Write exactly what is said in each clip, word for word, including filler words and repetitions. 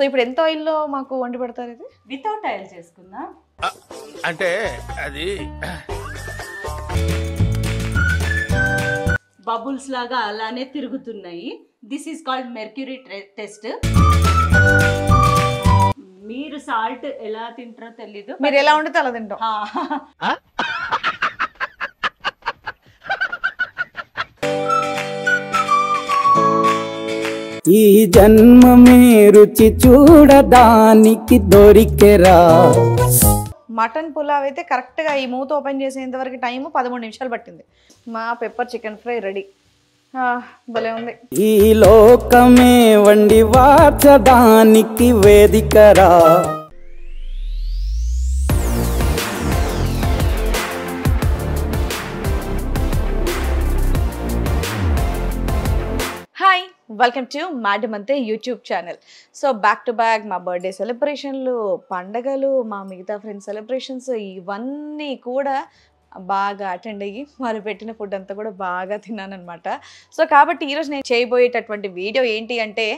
So ఇప్పుడు ఎంత ఆయిల్లో మాకు వండి పెడతారు? ఇది వితౌట్ ఆయిల్ చేసుకుందాం. అంటే అది బబుల్స్ లాగా అలానే తిరుగుతున్నాయి. This is called mercury test. మీరు సాల్ట్ ఎలా తింటారో తెలీదు, మీరు ఎలా వండితే అలా తింటాం. ఈ జన్మ మే రుచి చూడడానికి దొరికెరా. మటన్ పులావ్ అయితే కరెక్ట్ గా ఈ మూత ఓపెన్ చేసేంత వరకు టైం పదమూడు నిమిషాలు పట్టింది. మా పెప్పర్ చికెన్ ఫ్రై రెడీ. భలే ఉంది. ఈ లోకమే వండి వాచడానికి వేదికరా. వెల్కమ్ టు మేడం అంతే YouTube channel. So back to back మా బర్త్డే సెలబ్రేషన్లు, పండగలు, మా మిగతా ఫ్రెండ్స్ సెలబ్రేషన్స్ ఇవన్నీ కూడా బాగా అటెండ్ అయ్యి వాళ్ళు పెట్టిన ఫుడ్ అంతా కూడా బాగా తిన్నాను అనమాట. సో కాబట్టి ఈరోజు నేను చేయబోయేటటువంటి వీడియో ఏంటి అంటే,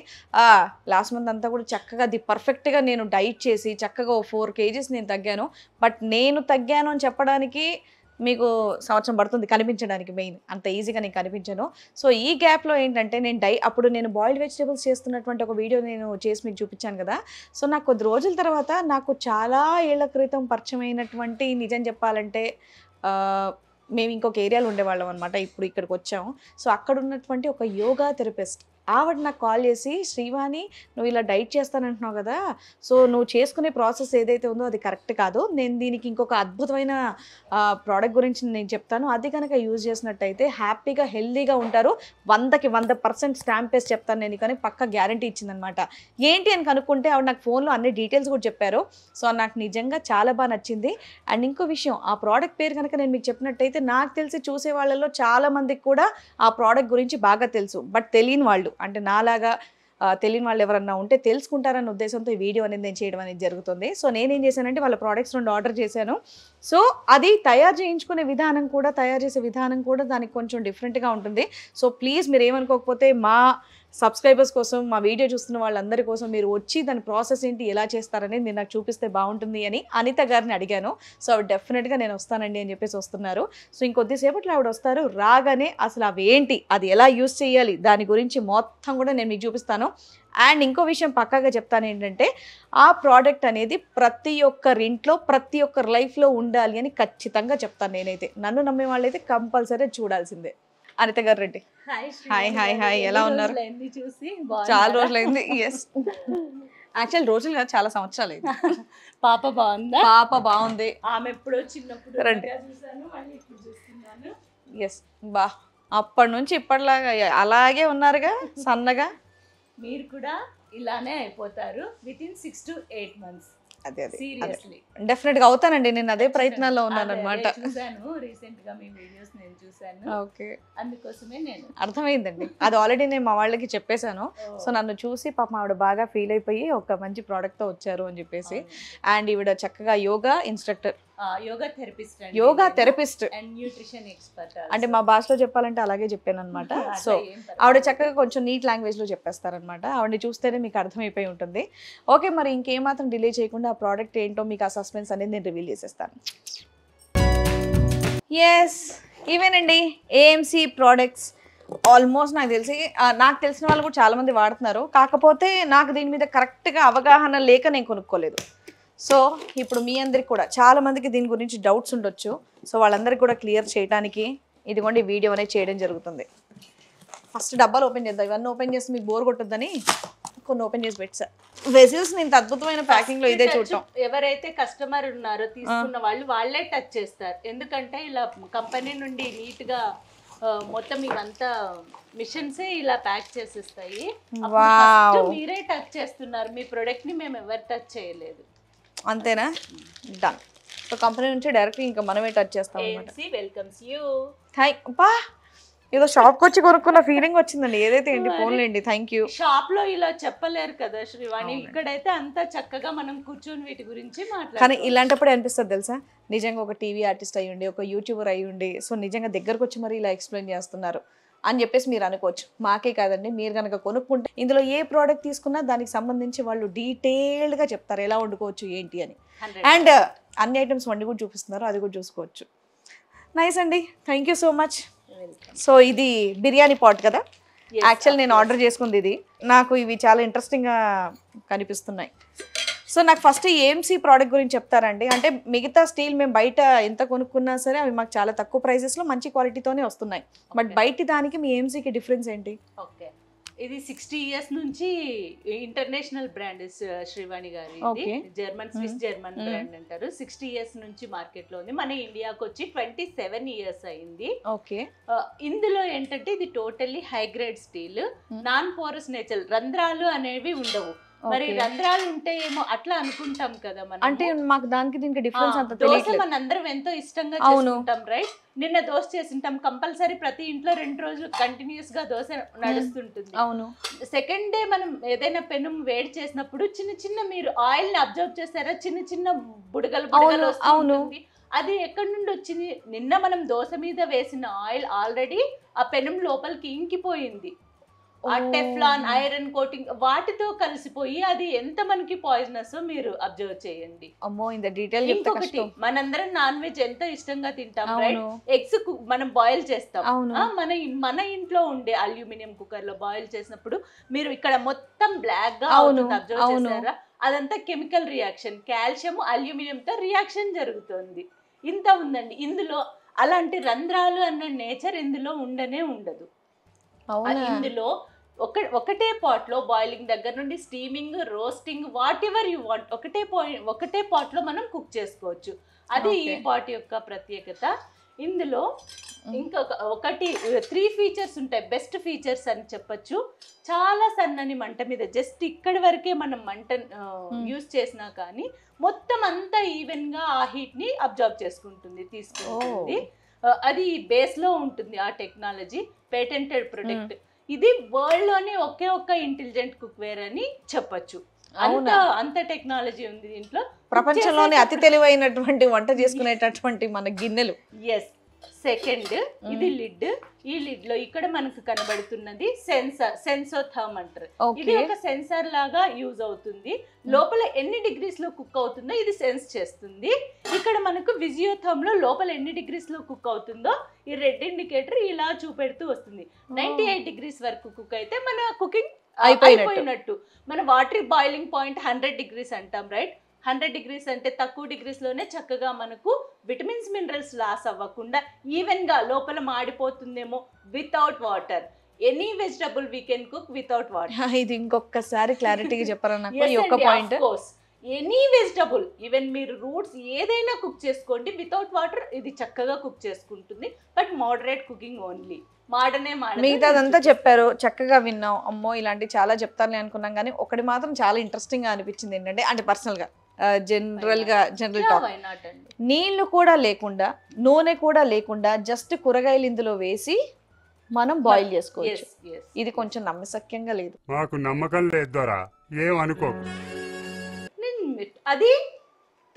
లాస్ట్ మంత్ అంతా కూడా చక్కగా ది పర్ఫెక్ట్గా నేను డైట్ చేసి చక్కగా ఫోర్ కేజీస్ నేను తగ్గాను. బట్ నేను తగ్గాను అని చెప్పడానికి మీకు సంవత్సరం పడుతుంది కనిపించడానికి. మెయిన్ అంత ఈజీగా నేను కనిపించను. సో ఈ గ్యాప్లో ఏంటంటే నేను డై అప్పుడు నేను బాయిల్డ్ వెజిటేబుల్స్ చేస్తున్నటువంటి ఒక వీడియో నేను చేసి మీకు చూపించాను కదా. సో నాకు కొద్ది రోజుల తర్వాత నాకు చాలా ఏళ్ల క్రితం పరిచయమైనటువంటి, నిజం చెప్పాలంటే మేము ఇంకొక ఏరియాలో ఉండేవాళ్ళం అనమాట, ఇప్పుడు ఇక్కడికి వచ్చాము. సో అక్కడ ఉన్నటువంటి ఒక యోగా థెరపిస్ట్ ఆవిడ నాకు కాల్ చేసి, శ్రీవాణి నువ్వు ఇలా డైట్ చేస్తానంటున్నావు కదా, సో నువ్వు చేసుకునే ప్రాసెస్ ఏదైతే ఉందో అది కరెక్ట్ కాదు, నేను దీనికి ఇంకొక అద్భుతమైన ప్రోడక్ట్ గురించి నేను చెప్తాను, అది కనుక యూజ్ చేసినట్టయితే హ్యాపీగా హెల్దీగా ఉంటారు, వందకి వంద పర్సెంట్ స్టాంప్ వేసి చెప్తాను నేను కానీ పక్క గ్యారంటీ ఇచ్చిందనమాట. ఏంటి అని కనుక్కుంటే ఆవిడ నాకు ఫోన్లో అన్ని డీటెయిల్స్ కూడా చెప్పారు. సో నాకు నిజంగా చాలా బాగా నచ్చింది. అండ్ ఇంకో విషయం, ఆ ప్రోడక్ట్ పేరు కనుక నేను మీకు చెప్పినట్టయితే నాకు తెలిసి చూసే వాళ్ళలో చాలామందికి కూడా ఆ ప్రోడక్ట్ గురించి బాగా తెలుసు. బట్ తెలియని వాళ్ళు అంటే నాలాగా తెలియని వాళ్ళు ఎవరన్నా ఉంటే తెలుసుకుంటారన్న ఉద్దేశంతో ఈ వీడియో అనేది నేను చేయడం అనేది జరుగుతుంది. సో నేనేం చేశానంటే వాళ్ళ ప్రోడక్ట్స్ రెండు ఆర్డర్ చేశాను. సో అది తయారు చేయించుకునే విధానం కూడా, తయారు చేసే విధానం కూడా దానికి కొంచెం డిఫరెంట్గా ఉంటుంది. సో ప్లీజ్ మీరు ఏమనుకోకపోతే మా సబ్స్క్రైబర్స్ కోసం, మా వీడియో చూస్తున్న వాళ్ళందరి కోసం మీరు వచ్చి దాని ప్రాసెస్ ఏంటి, ఎలా చేస్తారనేది నేను నాకు చూపిస్తే బాగుంటుంది అని అనిత గారిని అడిగాను. సో ఆవిడ డెఫినెట్గా నేను వస్తానండి అని చెప్పేసి వస్తున్నారు. సో ఇంకొద్దిసేపట్లో ఆవిడ వస్తారు. రాగానే అసలు అవి ఏంటి, అది ఎలా యూజ్ చేయాలి, దాని గురించి మొత్తం కూడా నేను మీకు చూపిస్తాను. అండ్ ఇంకో విషయం పక్కాగా చెప్తాను ఏంటంటే, ఆ ప్రోడక్ట్ అనేది ప్రతి ఒక్కరింట్లో ప్రతి ఒక్కరి లైఫ్లో ఉండాలి అని ఖచ్చితంగా చెప్తాను. నేనైతే నన్ను నమ్మే వాళ్ళైతే కంపల్సరీ చూడాల్సిందే. అనిత గారు రెడ్డి, హాయ్ హాయ్ హాయ్ ఎలా ఉన్నారు? చాలా రోజులైంది. ఎస్ యాక్చువల్ రోజులు కాదు, చాలా సంవత్సరాలు అయింది. పాప బాగుందా? పాప బాగుంది. ఆమె ఎప్పుడో చిన్నప్పుడు ఎస్ బా, అప్పటి నుంచి ఇప్పటిలాగా అలాగే ఉన్నారుగా సన్నగా. మీరు కూడా ఇలానే అయిపోతారు with in six to eight months. అదే అదే సీరియస్లీ డెఫినెట్ గా అవుతానండి. నేను అదే ప్రయత్నాల్లో ఉన్నాను అన్నమాట. చూసాను రీసెంట్ గా మీ వీడియోస్ నేను చూసాను. ఓకే, అందుకోసమే నేను అర్థమైందండి. అది ఆల్రెడీ నేను మా వాళ్ళకి చెప్పేశాను. సో నన్ను చూసి పాపం ఆవిడ బాగా ఫీల్ అయిపోయి ఒక మంచి ప్రోడక్ట్ తో వచ్చారు అని చెప్పేసి. అండ్ ఈవిడ చక్కగా yoga instructor, yoga therapist, yoga therapist and nutrition expert. అంటే మా భాషలో చెప్పాలంటే అలాగే చెప్పాను అనమాట. సో ఆవిడ చక్కగా కొంచెం నీట్ లాంగ్వేజ్ లో చెప్పేస్తారనమాట. ఆవిడని చూస్తేనే మీకు అర్థమైపోయి ఉంటుంది. ఓకే, మరి ఇంకేమాత్రం డిలే చేయకుండా ఆ ప్రోడక్ట్ ఏంటో మీకు ఆ సస్పెన్స్ అనేది నేను రివీల్ చేసేస్తాను. ఎస్, ఇవేనండి ఏఎంసీ ప్రోడక్ట్స్. ఆల్మోస్ట్ నాకు తెలిసి నాకు తెలిసిన వాళ్ళు కూడా చాలా మంది వాడుతున్నారు. కాకపోతే నాకు దీని మీద కరెక్ట్ గా అవగాహన లేక నేను కొనుక్కోలేదు. సో ఇప్పుడు మీ అందరికి కూడా చాలా మందికి దీని గురించి డౌట్స్ ఉండొచ్చు. సో వాళ్ళందరికీ కూడా క్లియర్ చేయడానికి ఇదిగోండి వీడియో అనేది చేయడం జరుగుతుంది. ఫస్ట్ డబ్బాలు ఓపెన్ చేద్దాం. ఇవన్నీ ఓపెన్ చేసి మీకు బోర్ కొట్టొద్దని కొన్ని ఓపెన్ చేసి పెట్టా. వెజిల్స్ నేను అద్భుతమైన ప్యాకింగ్ లో ఇదే చూడటం. ఎవరైతే కస్టమర్ ఉన్నారో, తీసుకున్న వాళ్ళు వాళ్ళే టచ్ చేస్తారు. ఎందుకంటే ఇలా కంపెనీ నుండి నీట్ గా మొత్తం ఇవంతా మిషన్స్ ఇలా ప్యాక్ చేసిస్తాయి. ఫస్ట్ మీరే టచ్ చేస్తున్నారు, మీ ప్రొడక్ట్ ని మేము ఎవరు టచ్ చేయలేదు. అంతేనా? డన్. సో కంపెనీ నుంచి డైరెక్ట్ ఇంకా మనమే టచ్ చేస్తాం అన్నమాట. C welcomes you. థాంక్ అబ్బా, ఏదో షాప్కి వచ్చి కొనుక్కున్న ఫీలింగ్ వచ్చిందండి. ఏదైతే ఏంటి ఫోన్లేండి, థ్యాంక్ యూ. షాప్లో ఇలా చెప్పలేరు కదా శ్రీవాణి, ఇక్కడైతే అంతా చక్కగా మనం కూర్చొని వీటి గురించి మాట్లాడాలి. కానీ ఇలాంటప్పుడు అనిపిస్తుంది తెలుసా, నిజంగా ఒక టీవీ ఆర్టిస్ట్ అయ్యుండి, ఒక యూట్యూబర్ అయ్యుండి, సో నిజంగా దగ్గరకు వచ్చి మరి ఇలా ఎక్స్ప్లెయిన్ చేస్తున్నారు అని చెప్పేసి మీరు అనుకోవచ్చు. మాకే కాదండి, మీరు కనుక కొనుక్కుంటే ఇందులో ఏ ప్రోడక్ట్ తీసుకున్నా దానికి సంబంధించి వాళ్ళు డీటెయిల్డ్గా చెప్తారు, ఎలా వండుకోవచ్చు ఏంటి అని. అండ్ అన్ని ఐటమ్స్ వండి కూడా చూపిస్తున్నారు, అది కూడా చూసుకోవచ్చు. నైస్ అండి, thank you so much. So ఇది బిర్యానీ పాట్ కదా, యాక్చువల్ నేను ఆర్డర్ చేసుకుంది ఇది. నాకు ఇవి చాలా ఇంట్రెస్టింగ్గా కనిపిస్తున్నాయి. సో నాకు ఫస్ట్ ఏఎంసీ ప్రోడక్ట్ గురించి చెప్తారండి. అంటే మిగతా స్టీల్ మేము బయట ఎంత కొనుక్కున్నా సరే అవి మాకు చాలా తక్కువ ప్రైజెస్లో మంచి క్వాలిటీతోనే వస్తున్నాయి. బట్ బయట దానికి మీ ఏఎంసీకి డిఫరెన్స్ ఏంటి? ఓకే, ఇది సిక్స్టీ ఇయర్స్ నుంచి international brand Srivani garu. German Swiss German brand అంటారు. సిక్స్టీ ఇయర్స్ నుంచి మార్కెట్ లో ఉంది. మన ఇండియాకి వచ్చి ట్వంటీ సెవెన్ ఇయర్స్ అయింది. ఓకే, ఇందులో ఏంటంటే ఇది totally high grade steel, non porous nature, రంధ్రాలు అనేవి ఉండవు. మరి రంధ్రాలు ఉంటే ఏమో అట్లా అనుకుంటాం కదా మనం. అంటే మాకు దానికి దీనికి డిఫరెన్స్ అంత తెలియట్లేదు. మనం అందరం ఎంతో ఇష్టంగా చేసుకుంటాం, రైట్? నిన్న దోశ చేసింటాం, కంపల్సరీ ప్రతి ఇంట్లో రెండు రోజులు కంటిన్యూస్ గా దోశ నడుస్తుంటుంది. అవును. సెకండ్ డే మనం ఏదైనా పెనం వేడి చేసినప్పుడు చిన్న చిన్న, మీరు ఆయిల్ ని అబ్జర్వ్ చేస్తారా, చిన్న చిన్న బుడగలు బుడగలు వస్తుంది. అది ఎక్కడి నుండి వచ్చింది? నిన్న మనం దోశ మీద వేసిన ఆయిల్ ఆల్రెడీ ఆ పెనం లోపలికి ఇంకిపోయింది. ఆ టెఫ్లాన్, ఐరన్ కోటింగ్ వాటితో కలిసిపోయి అది ఎంత మనకి పాయిజనస్ మీరు అబ్జర్వ్ చేయండి. ఇంకొకటి, మనందరం నాన్ వెజ్ ఎంతో ఇష్టంగా తింటాం, రైట్? ఎగ్స్ మనం బాయిల్ చేస్తాం. మన మన ఇంట్లో ఉండే అల్యూమినియం కుక్కర్ లో బాయిల్ చేసినప్పుడు మీరు ఇక్కడ మొత్తం బ్లాక్ గా అవుతుంది, అబ్జర్వ్ చేస్తారా? అదంతా కెమికల్ రియాక్షన్, కాల్షియం అల్యూమినియం తో రియాక్షన్ జరుగుతుంది. ఇంత ఉందండి ఇందులో. అలాంటి రంధ్రాలు అన్న నేచర్ ఇందులో ఉండనే ఉండదు. ఇందులో ఒక ఒకటే పాట్ లో బాయిలింగ్ దగ్గర నుండి steaming, roasting, whatever you want ఒకటే పాయింట్ ఒకటే పాట్ లో మనం కుక్ చేసుకోవచ్చు. అది ఈ పాట్ యొక్క ప్రత్యేకత. ఇందులో ఇంకొక ఒకటి త్రీ ఫీచర్స్ ఉంటాయి, బెస్ట్ ఫీచర్స్ అని చెప్పచ్చు. చాలా సన్నని మంట మీద జస్ట్ ఇక్కడి వరకే మనం మంట యూజ్ చేసినా కానీ మొత్తం అంతా ఈవెన్ గా ఆ హీట్ ని అబ్జర్వ్ చేసుకుంటుంది, తీసుకుంటుంది. అది బేస్ లో ఉంటుంది ఆ టెక్నాలజీ, పేటెంటెడ్ ప్రొడక్ట్. ఇది వరల్డ్ లోనే ఒకే ఒక్క ఇంటెలిజెంట్ కుక్వేర్ అని చెప్పచ్చు. అంత అంత టెక్నాలజీ ఉంది దీంట్లో. ప్రపంచంలోనే అతి తెలివైనటువంటి వంట చేసుకునేటటువంటి మన గిన్నెలు. ఎస్. సెకండ్, ఇది లిడ్. ఈ లిడ్ లో ఇక్కడ మనకు కనబడుతున్నది సెన్సార్, సెన్సోథర్మ్ అంటారు. ఇది ఒక సెన్సార్ లాగా యూజ్ అవుతుంది. లోపల ఎన్ని డిగ్రీస్ లో కుక్ అవుతుందో ఇది సెన్స్ చేస్తుంది. ఇక్కడ మనకు విజియోథర్మ్ లో లోపల ఎన్ని డిగ్రీస్ లో కుక్ అవుతుందో ఈ రెడ్ ఇండికేటర్ ఇలా చూపెడుతూ వస్తుంది. నైన్టీ ఎయిట్ డిగ్రీస్ వరకు కుక్ అయితే మన కుకింగ్ అయిపోయినట్టు. మన water boiling point hundred degrees అంటాం, రైట్? హండ్రెడ్ డిగ్రీస్ అంటే తక్కువ డిగ్రీస్లోనే చక్కగా మనకు విటమిన్స్, మినరల్స్ లాస్ అవ్వకుండా ఈవెన్గా లోపల మాడిపోతుందేమో without water. Any vegetable we can cook without water. ఇది ఇంకొకసారి క్లారిటీగా చెప్పారన్న కోర్స్. ఎనీ వెజిటబుల్, ఈవెన్ మీరు రూట్స్ ఏదైనా కుక్ చేసుకోండి వితౌట్ వాటర్, ఇది చక్కగా కుక్ చేసుకుంటుంది. బట్ మోడరేట్ కుకింగ్ ఓన్లీ, మాడనే మాడ. మిగతాదంతా చెప్పారు, చక్కగా విన్నాం. అమ్మో ఇలాంటివి చాలా చెప్తారని అనుకున్నాం, కానీ ఒకటి మాత్రం చాలా ఇంట్రెస్టింగ్గా అనిపించింది ఏంటంటే, అంటే పర్సనల్గా జనరల్గా జనరల్ టాక్, నీళ్లు కూడా లేకుండా నూనె కూడా లేకుండా జస్ట్ కూరగాయలు ఇందులో వేసి మనం బాయిల్ చేసుకోవచ్చు. ఇది కొంచెం నమ్మశక్యంగా లేదు, నాకు నమ్మకం లేదురా, ఏం అనుకో. అది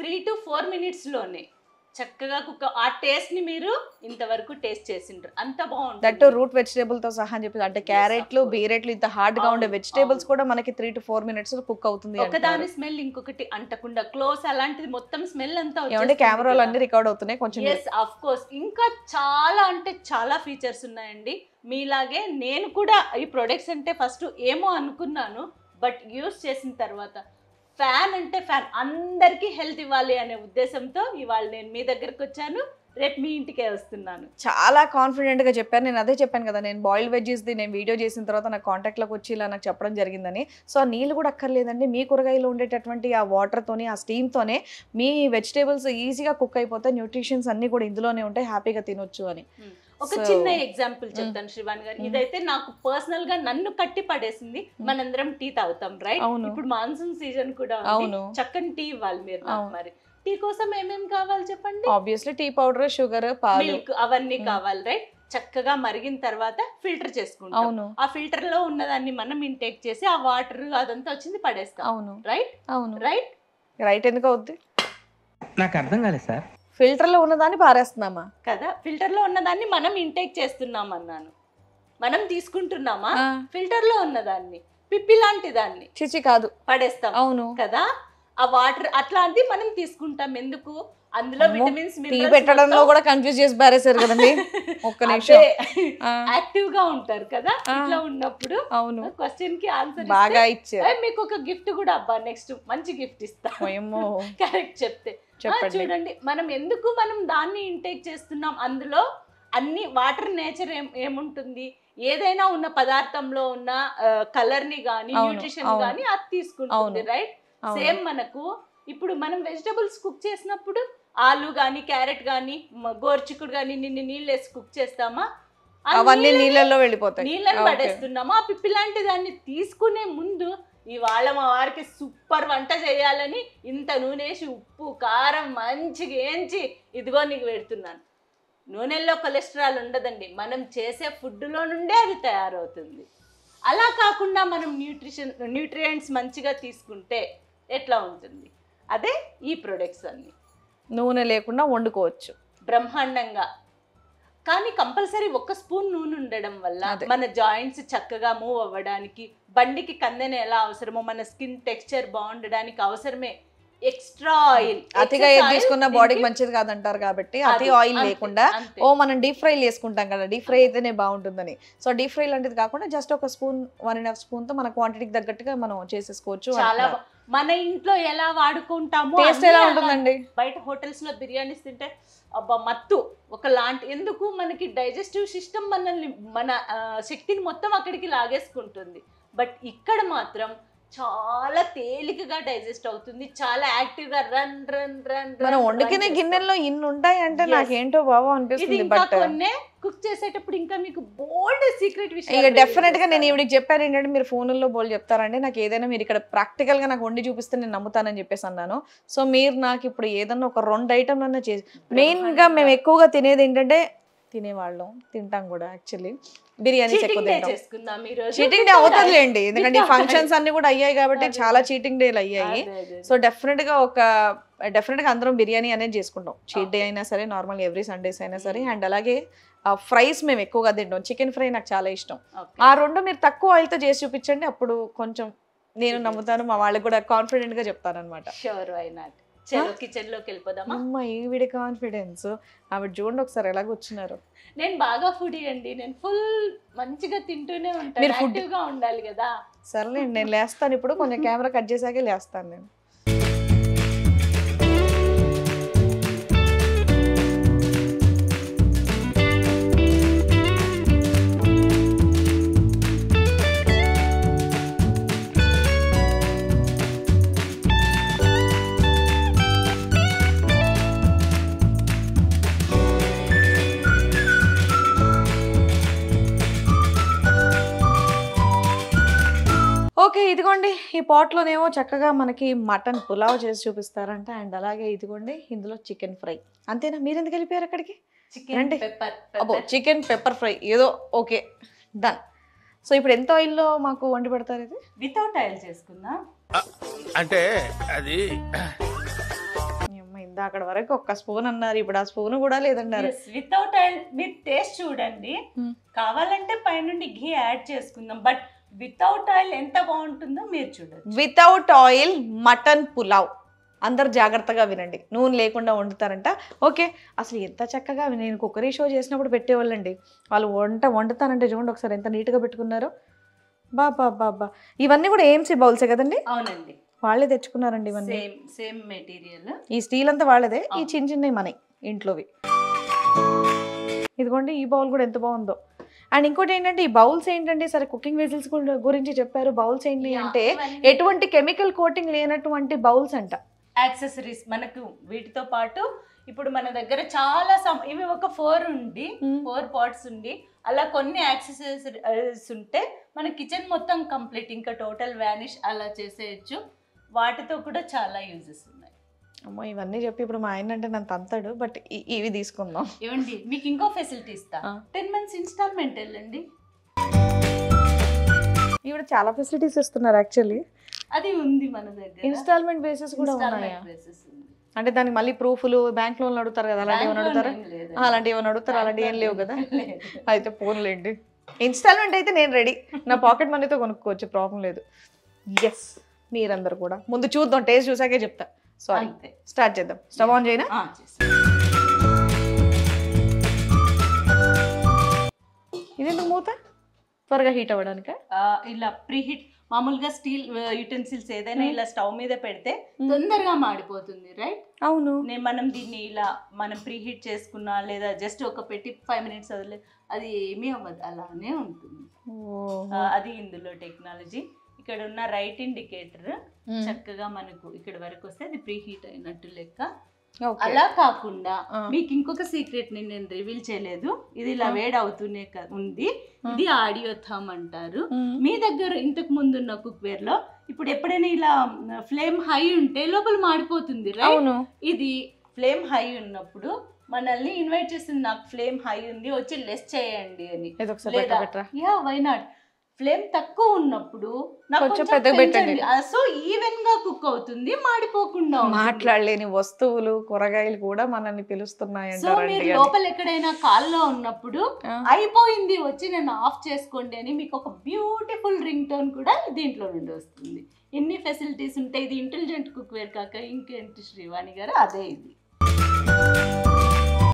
త్రీ టు ఫోర్ మినిట్స్ లోనే చక్కగా కుక్క. ఆ టేస్ట్ ని మీరు ఇంతవరకు టేస్ట్ చేసిండ్రు, అంత బాగుంటుంది. దట్ రూట్ వెజిటేబుల్ తో సహా అని చెప్పి, అంటే క్యారెట్లు, బీరెట్లు, ఇంత హార్డ్ గా ఉండే వెజిటేబుల్స్ కూడా మనకి three to four minutes cook అవుతుంది. ఒకదాని స్మెల్ ఇంకొకటి అంటకుండా, క్లోజ్ అలాంటిది మొత్తం స్మెల్ అంతా ఏమంటే కెమెరాలు అన్ని రికార్డ్ అవుతున్నాయి కొంచెం. Yes, of course. ఇంకా చాలా అంటే చాలా ఫీచర్స్ ఉన్నాయండి. మీలాగే నేను కూడా ఈ ప్రొడక్ట్స్ అంటే ఫస్ట్ ఏమో అనుకున్నాను, బట్ యూస్ చేసిన తర్వాత ఫ్యాన్ అంటే ఫ్యాన్, అందరికీ హెల్త్ ఇవ్వాలి అనే ఉద్దేశంతో ఇవాళ నేను మీ దగ్గరకు వచ్చాను, రేపు మీ ఇంటికే వస్తున్నాను. చాలా కాన్ఫిడెంట్గా చెప్పారు. నేను అదే చెప్పాను కదా, నేను బాయిల్ వెజ్జెస్ది నేను వీడియో చేసిన తర్వాత నాకు కాంటాక్ట్లోకి వచ్చి ఇలా నాకు చెప్పడం జరిగిందని. సో ఆ నీళ్ళు కూడా అక్కర్లేదండి, మీ కూరగాయలు ఉండేటటువంటి ఆ వాటర్తోనే ఆ స్టీమ్తోనే మీ వెజిటేబుల్స్ ఈజీగా కుక్ అయిపోతాయి. న్యూట్రిషన్స్ అన్నీ కూడా ఇందులోనే ఉంటాయి, హ్యాపీగా తినొచ్చు అని. ఒక చిన్న ఎగ్జాంపుల్ చెప్తాను శ్రీవాణి గారు. ఇదైతే నాకు పర్సనల్ గా నన్ను కట్టి పడేసింది. మనందరం టీ తాగుతాం రైట్, ఇప్పుడు మాన్సూన్ సీజన్ కూడా ఉంది, చక్కని టీ ఇవ్వాలి మీరు. మరి టీ కోసం ఏమేమి కావాలి చెప్పండి? ఆబ్వియస్లీ టీ పౌడర్, షుగర్, పాలు, మిల్క్ అవన్నీ కావాలి రైట్. చక్కగా మరిగిన తర్వాత ఫిల్టర్ చేసుకుంటాం, ఆ ఫిల్టర్ లో ఉన్నదాన్ని మనం ఇంటేక్ చేసి ఆ వాటర్ అదంతా వచ్చింది పడేస్తాం. అవును రైట్, అవును రైట్. రైట్ ఎందుకు అవుద్ది నాకు అర్థం కాలేదు సార్. ఫిల్టర్ లో ఉన్నదాన్ని పారేస్తున్నామా కదా, ఫిల్టర్ లో ఉన్నదాన్ని మనం ఇంటేక్ చేస్తున్నాం అన్నాను, మనం తీసుకుంటున్నామా ఫిల్టర్ లో ఉన్నదాన్ని, పిప్పి లాంటి దాన్ని చిచి కాదు పడేస్తాం అవును కదా. ఆ వాటర్ అట్లాంటి మనం తీసుకుంటాం ఎందుకు, అందులో విటమిన్స్ మినరల్స్ పెట్టడంలో కూడా కన్ఫ్యూజ్ చేసి బారేసారు కదండి. ఒక్క నిమిషం యాక్టివ్ గా ఉంటారు కదా ఇట్లా ఉన్నప్పుడు. అవును క్వశ్చన్ కి ఆన్సర్ బాగా ఇచ్చారు. మీకు ఒక గిఫ్ట్ కూడా అబ్బా నెక్స్ట్ మంచి గిఫ్ట్ ఇస్తామేమో కరెక్ట్ చెప్తే. చూడండి మనం ఎందుకు మనం దాన్ని ఇంటేక్ చేస్తున్నాం, అందులో అన్ని వాటర్ నేచర్ ఏముంటుంది, ఏదైనా ఉన్న పదార్థంలో ఉన్న కలర్ ని గానీ న్యూట్రిషన్ గానీ అది తీసుకుంటుంది రైట్. సేమ్ మనకు ఇప్పుడు మనం వెజిటబుల్స్ కుక్ చేసినప్పుడు ఆలు గానీ క్యారెట్ గానీ గోర్చికుడు గానీ నిన్ను నీళ్ళు వేసి కుక్ చేస్తామా, అవన్నీ నీళ్ళల్లో వెళ్ళిపోతాయి, నీళ్ళని పడేస్తున్నామా. ఆ పిప్పి లాంటి దాన్ని తీసుకునే ముందు ఇవాళ మా వారికి సూపర్ వంట చేయాలని ఇంత నూనెసి ఉప్పు కారం మంచిగా ఏంచి ఇదిగో నీకు పెడుతున్నాను. నూనెల్లో కొలెస్ట్రాల్ ఉండదండి, మనం చేసే ఫుడ్లో నుండే అది తయారవుతుంది. అలా కాకుండా మనం న్యూట్రిషన్ న్యూట్రియంట్స్ మంచిగా తీసుకుంటే ఎట్లా ఉంటుంది, అదే ఈ ప్రొడక్ట్స్ అన్ని నూనె లేకుండా వండుకోవచ్చు బ్రహ్మాండంగా. కానీ కంపల్సరీ ఒక్క స్పూన్ నూనె ఉండడం వల్ల మన జాయింట్స్ చక్కగా మూవ్ అవ్వడానికి, బండికి కందెన ఎలా అవసరమో మన స్కిన్ టెక్స్చర్ బాగుండడానికి అవసరమే. ఎక్స్ట్రా ఆయిల్ అతిగా ఏది తీసుకున్నా బాడీకి మంచిది కాదంటారు కాబట్టి అతి ఆయిల్ లేకుండా ఓ మనం డీప్ ఫ్రై చేసుకుంటాం కదా, డీప్ ఫ్రై అయితేనే బాగుంటుందని. సో డీప్ ఫ్రై లాంటిది కాకుండా జస్ట్ ఒక spoon one and half spoon తో మన క్వాంటిటీకి తగ్గట్టుగా మనం చేసేసుకోవచ్చు. చాలా మన ఇంట్లో ఎలా వాడుకుంటామో టేస్ట్ ఎలా ఉంటుందండి. బయట హోటల్స్ లో బిర్యానీస్ తింటే అబ్బా మత్తు ఒకలాంటి, ఎందుకు మనకి డైజెస్టివ్ సిస్టమ్ మనల్ని మన శక్తిని మొత్తం అక్కడికి లాగేసుకుంటుంది. బట్ ఇక్కడ మాత్రం చాలా తేలికగా డైజెస్ట్ అవుతుంది, చాలా యాక్టివ్ గా రన్ రన్ రన్ మనం వండుకునే గిన్నెల్లో ఇన్ని ఉంటాయి అంటే నాకేంటో బాబా అనిపిస్తుంది. బట్ కుక్ చేసేటప్పుడు ఇంకా మీకు బోల్డ్ సీక్రెట్ విషయం డెఫినెట్ గా నేను ఇవి చెప్పాను ఏంటంటే మీరు ఫోన్లో బోల్డ్ చెప్తారండి, నాకు ఏదైనా మీరు ఇక్కడ ప్రాక్టికల్ గా నాకు వండి చూపిస్తే నేను నమ్ముతానని చెప్పేసి అన్నాను. సో మీరు నాకు ఇప్పుడు ఏదన్నా ఒక రెండు ఐటమ్ అన్నా చేసి, మెయిన్ గా మేము ఎక్కువగా తినేది ఏంటంటే తినేవాళ్ళం తింటాం కూడా యాక్చువల్లీ బిర్యానీ ఎక్కువ. చీటింగ్ డే అవుతుందిలేండి ఎందుకంటే ఫంక్షన్స్ అన్ని కూడా అయ్యాయి కాబట్టి చాలా చీటింగ్ డేలు అయ్యాయి. సో డెఫినెట్ గా ఒక డెఫినెట్ గా అందరం బిర్యానీ అనేది చేసుకుంటాం, చీట్ డే అయినా సరే నార్మల్ ఎవ్రీ సండేస్ అయినా సరే. అండ్ అలాగే ఫ్రైస్ మేము ఎక్కువగా తింటాం, చికెన్ ఫ్రై నాకు చాలా ఇష్టం. ఆ రెండు మీరు తక్కువ ఆయిల్తో చేసి చూపించండి, అప్పుడు కొంచెం నేను నమ్ముతాను, మా వాళ్ళకి కూడా కాన్ఫిడెంట్ గా చెప్తాను అనమాట. కిచెన్ లోకి వెళ్ళిపోదామా? అమ్మ ఈవిడ కాన్ఫిడెన్స్, ఆవిడ చూడండి ఒకసారి ఎలాగ వచ్చినారు. నేను బాగా ఫుడ్ అండి, నేను ఫుల్ మంచిగా తింటూనే ఉంటాను, యాక్టివ్ గా ఉండాలి కదా. సరేలేండి నేను లేస్తాను ఇప్పుడు, కొంచెం కెమెరా కట్ చేసాకే లేస్తాను నేను. ఓకే ఇదిగోండి ఈ పాట్లోనేమో చక్కగా మనకి మటన్ పులావ్ చేసి చూపిస్తారంట. అండ్ అలాగే ఇదిగోండి ఇందులో చికెన్ ఫ్రై. అంతేనా? మీరు ఎందుకు వెళ్ళిపోయారు అక్కడికి? చికెన్ పెప్పర్, అబ్బో చికెన్ పెప్పర్ ఫ్రై ఏదో. Okay done. సో ఇప్పుడు ఎంత ఆయిల్లో మాకు వండి పెడతారు? ఇది వితౌట్ ఆయిల్ చేసుకుందా అంటే అది అక్కడ వరకు ఒక్క స్పూన్ అన్నారు, ఇప్పుడు ఆ స్పూన్ కూడా లేదన్నారు. వితౌట్ ఆయిల్ మీరు టేస్ట్ చూడండి, కావాలంటే పైనుండి ఘీ యాడ్ చేసుకుందాం. బట్ వితౌట్ ఆయిల్ ఎంత బాగుంటుందో మీరు చూడండి. వితౌట్ ఆయిల్ మటన్ పులావ్, అందరు జాగ్రత్తగా వినండి, నూనె లేకుండా వండుతారంట. ఓకే అసలు ఎంత చక్కగా నేను కుక్కరీ షో చేసినప్పుడు పెట్టేవాళ్ళండి, వాళ్ళు వంట వండుతారంటే చూడండి ఒకసారి ఎంత నీట్గా పెట్టుకున్నారు. బా బా బా బా ఇవన్నీ కూడా ఏఎంసీ బౌల్సే కదండి? అవునండి వాళ్ళే తెచ్చుకున్నారండి ఇవన్నీ. సేమ్ సేమ్ మెటీరియల్, ఈ స్టీల్ అంతా వాళ్ళదే, ఈ చిన్న చిన్నవి మనవి ఇంట్లోవి. ఇదిగోండి ఈ బౌల్ కూడా ఎంత బాగుందో. అండ్ ఇంకోటి ఏంటంటే ఈ బౌల్స్ ఏంటంటే సరే కుకింగ్ వెజిల్స్ గురించి చెప్పారు, బౌల్స్ ఏంటి అంటే ఎటువంటి కెమికల్ కోటింగ్ లేనటువంటి బౌల్స్ అంట. accessories manaku veetito paatu ippudu mana daggara chaala ivi oka four undi four pots undi alla konni accessories unte mana kitchen mottham complete inka total vanish alla cheseyochu vaatito kuda chaala uses unnai amma ivanni cheppi ippudu ma ayina ante nan tantadu but ivi teeskundam evandi meeku inko facility istha ten months installment ellandi ivudu chaala facilities istunaru actually. అది ఉంది మన దగ్గర instalment basis కూడా ఉన్నాయా? అంటే దాని మళ్ళీ ప్రూఫ్లు బ్యాంక్ లోన్ అడుగుతారు కదా, అలాంటి ఏమను అడుగుతారా? అలాంటి ఏమను అడుగుతారు? అలాంటి ఏం లేవు కదా. అయితే పోన్లేండి, ఇన్‌స్టాల్‌మెంట్ అయితే నేను రెడీ, నా పాకెట్ మనీతో కొనుక్కోవచ్చు, ప్రాబ్లం లేదు. yes మీరందరూ కూడా ముందు చూద్దాం, టేస్ట్ చూసాకే చెప్తా. సారీ, స్టార్ట్ చేద్దాం. స్టవ్ ఆన్ చేయనా? ఆ చేస్తా. ఇదెందుకు మూత? త్వరగా హీట్ అవ్వడానిక? ఇలా ప్రీ హీట్ మామూలుగా స్టీల్ యూటెన్సిల్స్ ఏదైనా ఇలా స్టవ్ మీద పెడితే తొందరగా మాడిపోతుంది, రైట్? అవును. నేను మనం దీన్ని ఇలా మనం ప్రీ హీట్ చేసుకున్నా లేదా జస్ట్ ఒక పెట్టి ఫైవ్ మినిట్స్ వదిలే, అది ఏమీ అవ్వదు, అలానే ఉంటుంది. అది ఇందులో టెక్నాలజీ. ఇక్కడ ఉన్న రైట్ ఇండికేటర్ చక్కగా మనకు ఇక్కడ వరకు వస్తే అది ప్రీ హీట్ అయినట్టు లెక్క. అలా కాకుండా మీకు ఇంకొక సీక్రెట్ ని నేను రివీల్ చేయలేదు, ఇది ఇలా వేడ్ అవుతూనే ఉంది. ఇది ఆడియో థమ్ అంటారు. మీ దగ్గర ఇంతకు ముందు ఉన్న కుక్వేర్ లో ఇప్పుడు ఎప్పుడైనా ఇలా ఫ్లేమ్ హై ఉంటే లోపల మాడిపోతుంది, రైట్? ఇది ఫ్లేమ్ హై ఉన్నప్పుడు మనల్ని ఇన్వైట్ చేస్తుంది, నాకు ఫ్లేమ్ హై ఉంది వచ్చి లెస్ చేయండి అని. Yeah, why not? ఫ్లేమ్ తక్కువ ఉన్నప్పుడు సో ఈవెన్ గా కుక్ అవుతుంది, మాడిపోకుండా. మాట్లాడలేని వస్తువులు, కూరగాయలు కూడా మనల్ని పిలుస్తున్నాయి. సో మీరు లోపల ఎక్కడైనా కాల్లో ఉన్నప్పుడు అయిపోయింది వచ్చి నేను ఆఫ్ చేసుకోండి అని మీకు ఒక బ్యూటిఫుల్ రింగ్ టోన్ కూడా దీంట్లో నుండి వస్తుంది. ఇన్ని ఫెసిలిటీస్ ఉంటాయి. ఇది ఇంటెలిజెంట్ కుక్వేర్ కాక ఇంకేంటి శ్రీవాణి గారు, అదే ఇది.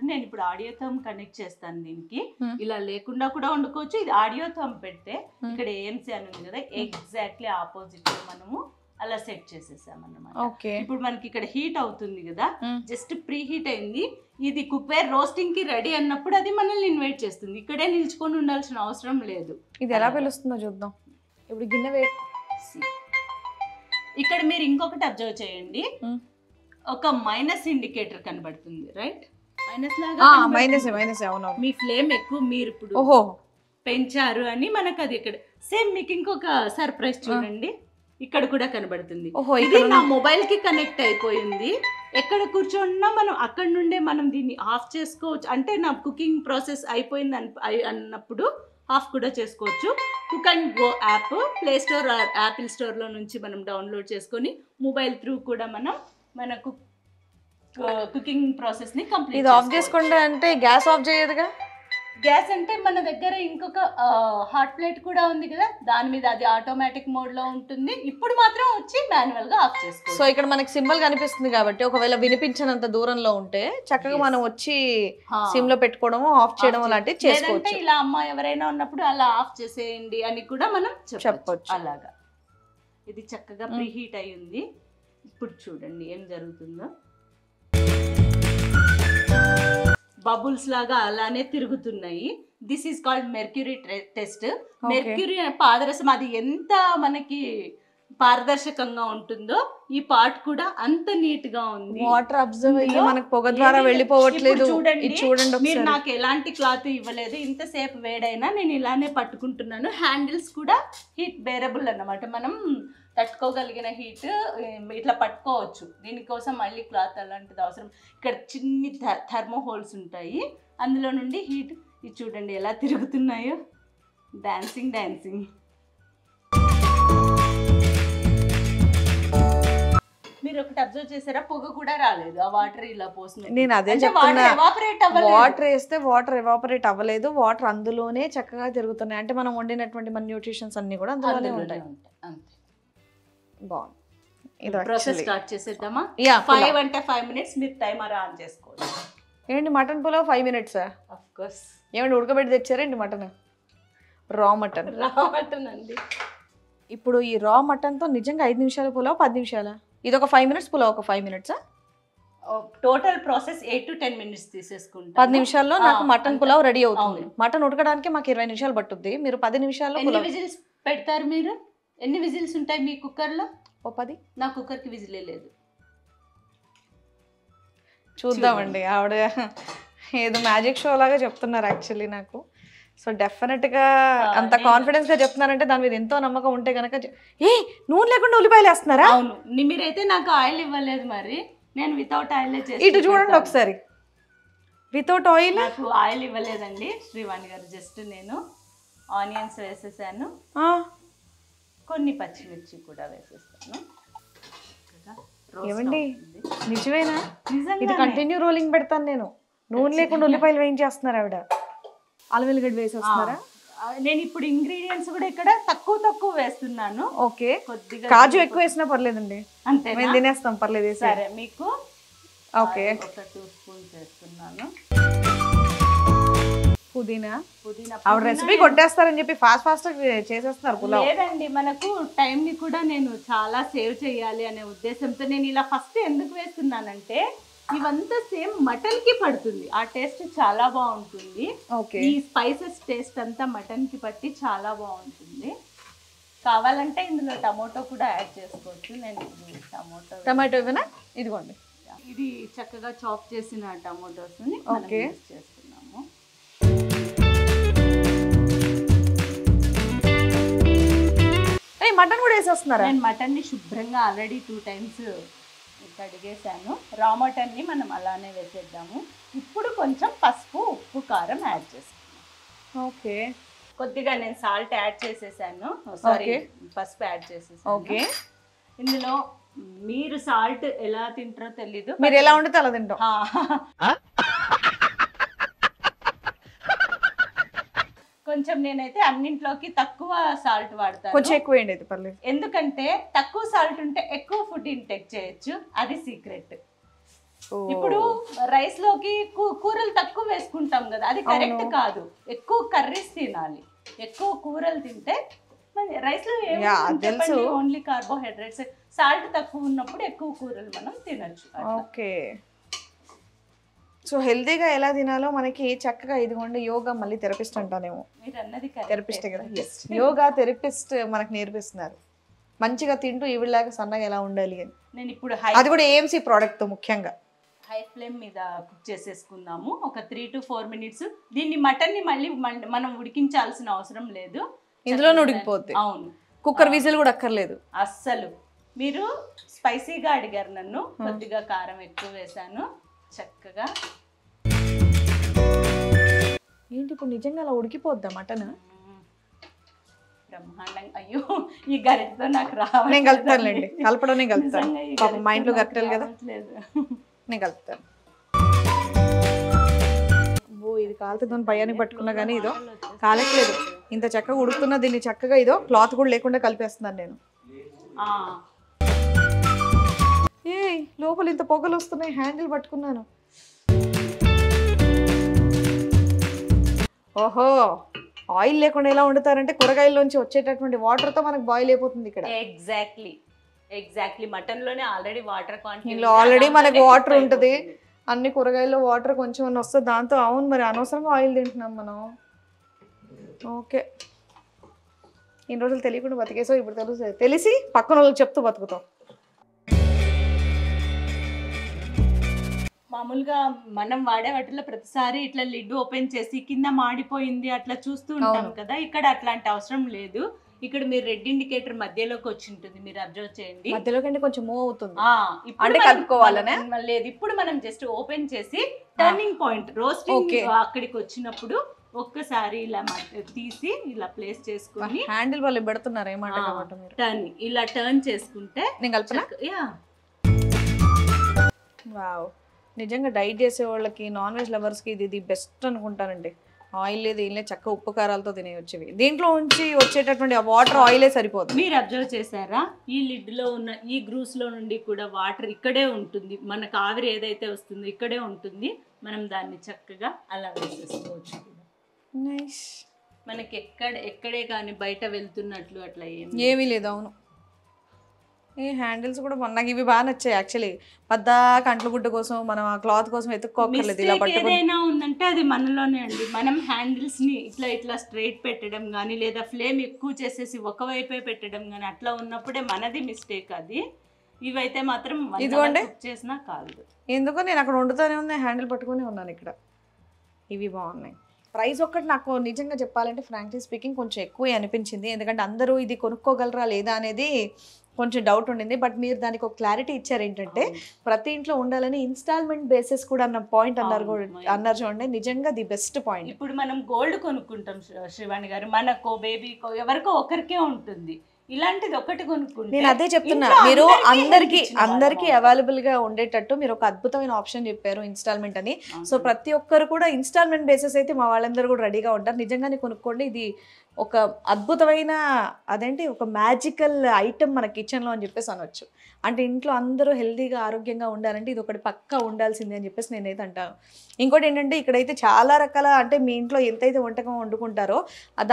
నేను ఇప్పుడు ఆడియో థమ్ కనెక్ట్ చేస్తాను దీనికి. ఇలా లేకుండా కూడా వండుకోవచ్చు. ఇది ఆడియో థమ్ పెడితే ఇక్కడ ఏఎంసీ అని ఉంది కదా, ఎగ్జాక్ట్లీ ఆపోజిట్ మనము అలా సెట్ చేసేసాం అన్నమాట. ఇప్పుడు మనకి ఇక్కడ హీట్ అవుతుంది కదా, జస్ట్ ప్రీ హీట్ అయింది. ఇది కుక్వేర్ రోస్టింగ్ కి రెడీ అన్నప్పుడు అది మనల్ని ఇన్వైట్ చేస్తుంది. ఇక్కడే నిల్చుకొని ఉండాల్సిన అవసరం లేదు. ఇది ఎలా పిలుస్తుందో చూద్దాం. ఇప్పుడు గిన్నె వేసి ఇక్కడ మీరు ఇంకొకటి అబ్జర్వ్ చేయండి, ఒక మైనస్ ఇండికేటర్ కనబడుతుంది, రైట్? మీ ఫ్లేమ్ ఎక్కువ మీరు ఇప్పుడు పెంచారు అని మనకు అది ఇక్కడ సేమ్. మీకు ఇంకొక సర్ప్రైజ్ చూడండి, ఇక్కడ కూడా కనబడుతుంది. ఇది నా మొబైల్ కి కనెక్ట్ అయిపోయింది. ఎక్కడ కూర్చున్నా మనం అక్కడ నుండే మనం దీన్ని ఆఫ్ చేసుకోవచ్చు. అంటే నా కుకింగ్ ప్రాసెస్ అయిపోయింది అన్నప్పుడు ఆఫ్ కూడా చేసుకోవచ్చు. Cook and go app Play Store Apple Store లో నుంచి మనం డౌన్లోడ్ చేసుకొని మొబైల్ త్రూ కూడా మనం మనకు కుకింగ్ ప్రాసెస్ ని కంప్లీట్. ఇది ఆఫ్ చేసుకుంటే అంటే గ్యాస్ ఆఫ్ చేయదుగా. గ్యాస్ అంటే మన దగ్గర ఇంకొక హాట్ ప్లేట్ కూడా ఉంది కదా, దాని మీద అది ఆటోమేటిక్ మోడ్ లో ఉంటుంది. ఇప్పుడు మాత్రం వచ్చి మాన్యువల్ గా ఆఫ్ చేసుకో. సో ఇక్కడ మనకి సింబల్ కనిపిస్తుంది కాబట్టి ఒకవేళ వినిపించినంత దూరంలో ఉంటే చక్కగా మనం వచ్చి సిమ్ లో పెట్టుకోవడం, ఆఫ్ చేయడం లాంటివి చేసుకోవచ్చు. ఇలా అమ్మ ఎవరైనా ఉన్నప్పుడు అలా ఆఫ్ చేసేయండి అని కూడా మనం చెప్పొచ్చు. అలాగా ఇది చక్కగా ప్రీ హీట్ అయ్యింది. ఇప్పుడు చూడండి ఏం జరుగుతుందో, బబుల్స్ లాగా అలానే తిరుగుతున్నాయి. This is called mercury test. Mercury పాదరసం అది ఎంత మనకి పారదర్శకంగా ఉంటుందో ఈ పార్ట్ కూడా అంత నీట్ గా ఉంది. వాటర్ అబ్జర్వ్ అయ్యి మనకు పొగ ద్వారా వెళ్ళిపోవట్లేదు. చూడండి, మీరు నాకు ఎలాంటి క్లాత్ ఇవ్వలేదు, ఇంతసేపు వేడైనా నేను ఇలానే పట్టుకుంటున్నాను. హ్యాండిల్స్ కూడా హీట్ బేరబుల్ అన్నమాట, మనం తట్టుకోగలిగిన హీట్ ఇట్లా పట్టుకోవచ్చు. దీనికోసం మళ్ళీ క్లాత్ అలాంటిది అవసరం. ఇక్కడ చిన్ని థర్మో హోల్స్ ఉంటాయి, అందులో నుండి హీట్. ఇది చూడండి ఎలా తిరుగుతున్నాయో, డాన్సింగ్ డాన్సింగ్. మీరు ఒకటి అబ్జర్వ్ చేసారా, పొగ కూడా రాలేదు. ఆ వాటర్ ఇలా పోసిన, నేను అదే చెప్తున్నా, వాటర్ వేస్తే వాటర్ ఎవాపరేట్ అవ్వలేదు. వాటర్ అందులోనే చక్కగా తిరుగుతున్నాయి. అంటే మనం వండినటువంటి మన న్యూట్రిషన్స్ అన్ని కూడా అందులోనే ఉంటాయి. అంతే, బాగుంది. ఇది ప్రాసెస్ స్టార్ట్ చేసేద్దామా? ఫైవ్ అంటే ఫైవ్ మినిట్స్ మీరు టైమర్ ఆన్ చేసుకోండి. ఏంటి mutton pulao five minutes? Of course. ఏమండి ఉడకబెట్టి తెచ్చారేంటి mutton? Raw mutton. Raw mutton అండి. ఇప్పుడు ఈ రా మటన్తో నిజంగా ఐదు నిమిషాల పులావ్, పది నిమిషాలా? ఇది ఒక ఫైవ్ మినిట్స్ పులావ్ ఒక ఫైవ్ మినిట్సా? Total process eight to ten minutes తీసేసుకుంటాం. పది నిమిషాల్లో నాకు మటన్ పులావ్ రెడీ అవుతుంది. మటన్ ఉడకడానికి మాకు ఇరవై నిమిషాలు పట్టుద్ది. మీరు పది నిమిషాల్లో పులావ్ విజిల్స్ పెడతారు. మీరు ఎన్ని విజిల్స్ ఉంటాయి మీ కుక్కర్లో? ఓ పది. నా కుక్కర్కి విజిలే లేదు. చూద్దామండి. ఆవిడ ఏదో మ్యాజిక్ షో లాగా చెప్తున్నారు యాక్చువల్లీ నాకు. సో డెఫినెట్గా అంత కాన్ఫిడెన్స్గా చెప్తున్నారంటే దాని మీద ఎంతో నమ్మకం ఉంటే కనుక. ఏ నూనె లేకుండా ఉల్లిపాయలు వేస్తున్నారా? అవును, మీరైతే నాకు ఆయిల్ ఇవ్వలేదు మరి, నేను వితౌట్ ఆయిల్ చేసి. ఇటు చూడండి ఒకసారి, వితౌట్ ఆయిల్. నాకు ఆయిల్ ఇవ్వలేదండి శ్రీవాణి గారు, జస్ట్ నేను ఆనియన్స్ వేసేసాను, కొన్ని పచ్చిమిర్చి కూడా వేసేస్తాను. ఏమండి నిజమేనా? ఇది కంటిన్యూ రోలింగ్ పెడతాను నేను. నూనె లేకుండా ఉల్లిపాయలు వేయించేస్తున్నారు ఆవిడ. అల్లం వెల్లిగడ్డ వేసేస్తున్నారా? నేను ఇప్పుడు ఇంగ్రీడియంట్స్ కూడా ఇక్కడ తక్కువ తక్కువ వేస్తున్నాను. ఓకే, కొద్దిగా కాజు ఎక్కువ వేసినా పర్లేదండి, అంతే మేము తినేస్తాం, పర్లేదు. సరే మీకు ఓకే, ఒక టూ స్పూన్స్ వేస్తున్నాను పుదీనా. పుదీనా ఆవిడ రెసిపీ కొట్టేస్తారని చెప్పి ఫాస్ట్ ఫాస్ట్ చేసేస్తున్నారు పులావ్. లేదండి, మనకు టైంని కూడా నేను చాలా సేవ్ చేయాలి అనే ఉద్దేశంతో నేను ఇలా ఫస్ట్ ఎందుకు వేస్తున్నానంటే ఇవంతా సేమ్ మటన్ కి పడుతుంది, ఆ టేస్ట్ చాలా బాగుంటుంది. ఈ స్పైసెస్ టేస్ట్ అంతా మటన్ కి పట్టి చాలా బాగుంటుంది. కావాలంటే ఇందులో టమాటో కూడా యాడ్ చేసుకోవచ్చు. నేను టమాటో టమాటో ఇవ్వనా? ఇదిగోండి, ఇది చక్కగా చాప్ చేసిన టమాటోస్ని యూజ్ చేస్తున్నాము. మటన్ కూడా వేసేస్తున్నారా? నేను మటన్ ని శుభ్రంగా ఆల్రెడీ టూ టైమ్స్ కడిగేసాను. రా మటన్ ని మనం అలానే వేసేద్దాము. ఇప్పుడు కొంచెం పసుపు, ఉప్పు, కారం యాడ్ చేస్తాను. ఓకే, కొద్దిగా నేను సాల్ట్ యాడ్ చేసేసాను, సారీ పసుపు యాడ్ చేసేసాను. ఓకే, ఇందులో మీరు సాల్ట్ ఎలా తింటారో తెలీదు, మీరు ఎలా వండితే అలా తింటాం. కొంచెం నేనైతే అన్నింట్లోకి తక్కువ సాల్ట్ వాడతాను, కొంచెం ఎక్కువ వేయండి అయితే పర్లేదు. ఎందుకంటే తక్కువ సాల్ట్ ఉంటే ఎక్కువ ఫుడ్ ఇంటేక్ చేయొచ్చు, అది సీక్రెట్. ఇప్పుడు రైస్ లోకి కూరలు తక్కువ వేసుకుంటాం కదా, అది కరెక్ట్ కాదు. ఎక్కువ కర్రీస్ తినాలి, ఎక్కువ కూరలు తింటే రైస్ లో ఏమి ఓన్లీ కార్బోహైడ్రేట్స్. సాల్ట్ తక్కువ ఉన్నప్పుడు ఎక్కువ కూరలు మనం తినొచ్చు. ఓకే, సో హెల్దీగా ఎలా తినాలో మనకి చక్కగా ఇదిగోండి యోగా, మళ్ళీ థెరపిస్ట్ అంటానేమో, థెరపిస్ట్ కదా, యోగా థెరపిస్ట్ మనకు నేర్పిస్తున్నారు మంచిగా తింటూ ఈవిడలాగా సన్నగా ఎలా ఉండాలి అని. నేను ఇప్పుడు అది కూడా ఏఎంసీ ప్రోడక్ట్. ముఖ్యంగా హై ఫ్లేమ్ మీద కుక్ చేసేసుకుందాము ఒక త్రీ టు ఫోర్ మినిట్స్. దీన్ని మటన్ ని మళ్ళీ మనం ఉడికించాల్సిన అవసరం లేదు, ఇందులోనే ఉడికిపోద్ది. అవును, కుక్కర్ విజిల్ కూడా అక్కర్లేదు అస్సలు. మీరు స్పైసీగా అడిగారు నన్ను, కొద్దిగా కారం ఎక్కువ వేసాను. చక్కగా ఏంటి ఇప్పుడు నిజంగా అలా ఉడికిపోద్దా మటన్? బ్రహ్మాండంగా. అయ్యో ఈ గరిటతో నాకు రావాలి, నేను కలుపుతానులేండి, కలపడం నేను కలుపుతాను, మా ఇంట్లో గరిటలు కదా నేను కలుపుతాను. ఓ ఇది కాలుతుందని భయాన్ని పట్టుకున్నా కానీ ఇదో కాలట్లేదు, ఇంత చక్కగా ఉడుకుతున్నా దీన్ని. చక్కగా ఇదో క్లాత్ కూడా లేకుండా కలిపేస్తున్నాను నేను. ఏ లోపల ఇంత పొగలు వస్తున్నాయి, హ్యాండిల్ పట్టుకున్నాను. ఓహో, ఆయిల్ లేకుండా ఎలా వండుతారంటే కూరగాయల్లోంచి వచ్చేటటువంటి వాటర్తో మనకు బాయిల్ అయిపోతుంది ఇక్కడ. ఎగ్జాక్ట్లీ ఎగ్జాక్ట్లీ మటన్లోనే ఆల్రెడీ వాటర్ క్వాంటిటీ, ఆల్రెడీ మనకు వాటర్ ఉంటుంది. అన్ని కూరగాయల్లో వాటర్ కొంచెం వస్తుంది దాంతో. అవును మరి అనవసరంగా ఆయిల్ తింటున్నాం మనం. ఓకే, ఇన్ని రోజులు తెలియకుండా బతికేసాం, ఇప్పుడు తెలుసు, తెలిసి పక్కన వాళ్ళకి చెప్తూ బతుకుతాం. మామూలుగా మనం వాడే వాటిలో ప్రతిసారి ఇట్లా లిడ్ ఓపెన్ చేసి కింద మాడిపోయింది అట్లా చూస్తూ ఉంటాం కదా, ఇక్కడ అట్లాంటి అవసరం లేదు. ఇక్కడ మీరు రెడ్ ఇండికేటర్ మధ్యలోకి వచ్చి ఉంటుంది, మీరు అబ్జర్వ్ చేయండి. మధ్యలోకి కొంచెం మూవ్ అవుతుంది అంటే కలుపుకోవాలనే లేదు. ఇప్పుడు మనం జస్ట్ ఓపెన్ చేసి టర్నింగ్ పాయింట్ రోస్టింగ్ అక్కడికి వచ్చినప్పుడు ఒక్కసారి ఇలా తీసి ఇలా ప్లేస్ చేసుకుని హ్యాండిల్ వాళ్ళు పెడుతున్నారు ఏమంటారు టర్న్, ఇలా టర్న్ చేసుకుంటే నేను కలుపుతా. యా వావ్, నిజంగా డైట్ చేసే వాళ్ళకి, నాన్ వెజ్ లవర్స్కి ఇది ది బెస్ట్ అనుకుంటానండి. ఆయిల్ లేదు, ఏం లేదు, చక్క ఉప్పు కారాలతో తినేవచ్చేవి. దీంట్లో ఉంచి వచ్చేటటువంటి ఆ వాటర్ ఆయిలే సరిపోతుంది. మీరు అబ్జర్వ్ చేశారా ఈ లిడ్ లో ఉన్న ఈ గ్రూస్ లో నుండి కూడా వాటర్ ఇక్కడే ఉంటుంది, మనకు ఆవిరి ఏదైతే వస్తుందో ఇక్కడే ఉంటుంది. మనం దాన్ని చక్కగా అలా వేసేసుకోవచ్చు. నైస్, మనకి ఎక్కడ ఎక్కడే కానీ బయట వెళ్తున్నట్లు అట్లా ఏమీ లేదు. అవును, ఈ హ్యాండిల్స్ కూడా నాకు ఇవి బాగా నచ్చాయి యాక్చువల్లీ. పద్దా కంట్ల గుడ్డ కోసం మనం ఆ క్లాత్ కోసం ఎత్తుక్కోకర్లేదు, ఇలా పట్టుకొని. ఏదైనా ఉందంటే అది మనలోనే అండి. మనం హ్యాండిల్స్ ని ఇట్లా ఇట్లా స్ట్రైట్ పెట్టడం కానీ, లేదా ఫ్లేమ్ ఎక్కువ చేసేసి ఒకవైపే పెట్టడం కానీ, అట్లా ఉన్నప్పుడే మనది మిస్టేక్. అది ఇవైతే మాత్రం కుక్ చేసినా కాదు. ఎందుకో నేను అక్కడ వండుతూనే ఉన్నాయి, హ్యాండిల్ పట్టుకునే ఉన్నాను. ఇక్కడ ఇవి బాగున్నాయి. ప్రైస్ ఒక్కటి నాకు నిజంగా చెప్పాలంటే ఫ్రాంక్లీ స్పీకింగ్ కొంచెం ఎక్కువే అనిపించింది, ఎందుకంటే అందరూ ఇది కొనుక్కోగలరా లేదా అనేది కొంచెం డౌట్ ఉండింది. బట్ మీరు దానికి ఒక క్లారిటీ ఇచ్చారు ఏంటంటే ప్రతి ఇంట్లో ఉండాలని ఇన్స్టాల్మెంట్ బేసిస్ కూడా అన్న పాయింట్ అన్నారు అన్నారు చూడండి, నిజంగా ది బెస్ట్ పాయింట్. ఇప్పుడు మనం గోల్డ్ కొనుక్కుంటాం శ్రీవాణి గారు, మనకో బేబీకో ఎవరికో ఒకరికే ఉంటుంది, ఇలాంటిది ఒకటి కొనుక్కుంటే. నేను అదే చెప్తున్నా, మీరు అందరికి అందరికి అవైలబుల్ గా ఉండేటట్టు మీరు ఒక అద్భుతమైన ఆప్షన్ చెప్పారు ఇన్స్టాల్మెంట్ అని. సో ప్రతి ఒక్కరు కూడా ఇన్స్టాల్మెంట్ బేసిస్ అయితే మా వాళ్ళందరూ కూడా రెడీగా ఉంటారు, నిజంగానే కొనుక్కోండి. ఇది ఒక అద్భుతమైన అదేంటి ఒక మ్యాజికల్ ఐటమ్ మన కిచెన్లో అని చెప్పేసి అనొచ్చు. అంటే ఇంట్లో అందరూ హెల్దీగా ఆరోగ్యంగా ఉండాలంటే ఇది ఒకటి పక్కా ఉండాల్సిందే అని చెప్పేసి నేనైతే అంటాను. ఇంకోటి ఏంటంటే ఇక్కడైతే చాలా రకాల, అంటే మీ ఇంట్లో ఎంతైతే వంటకం వండుకుంటారో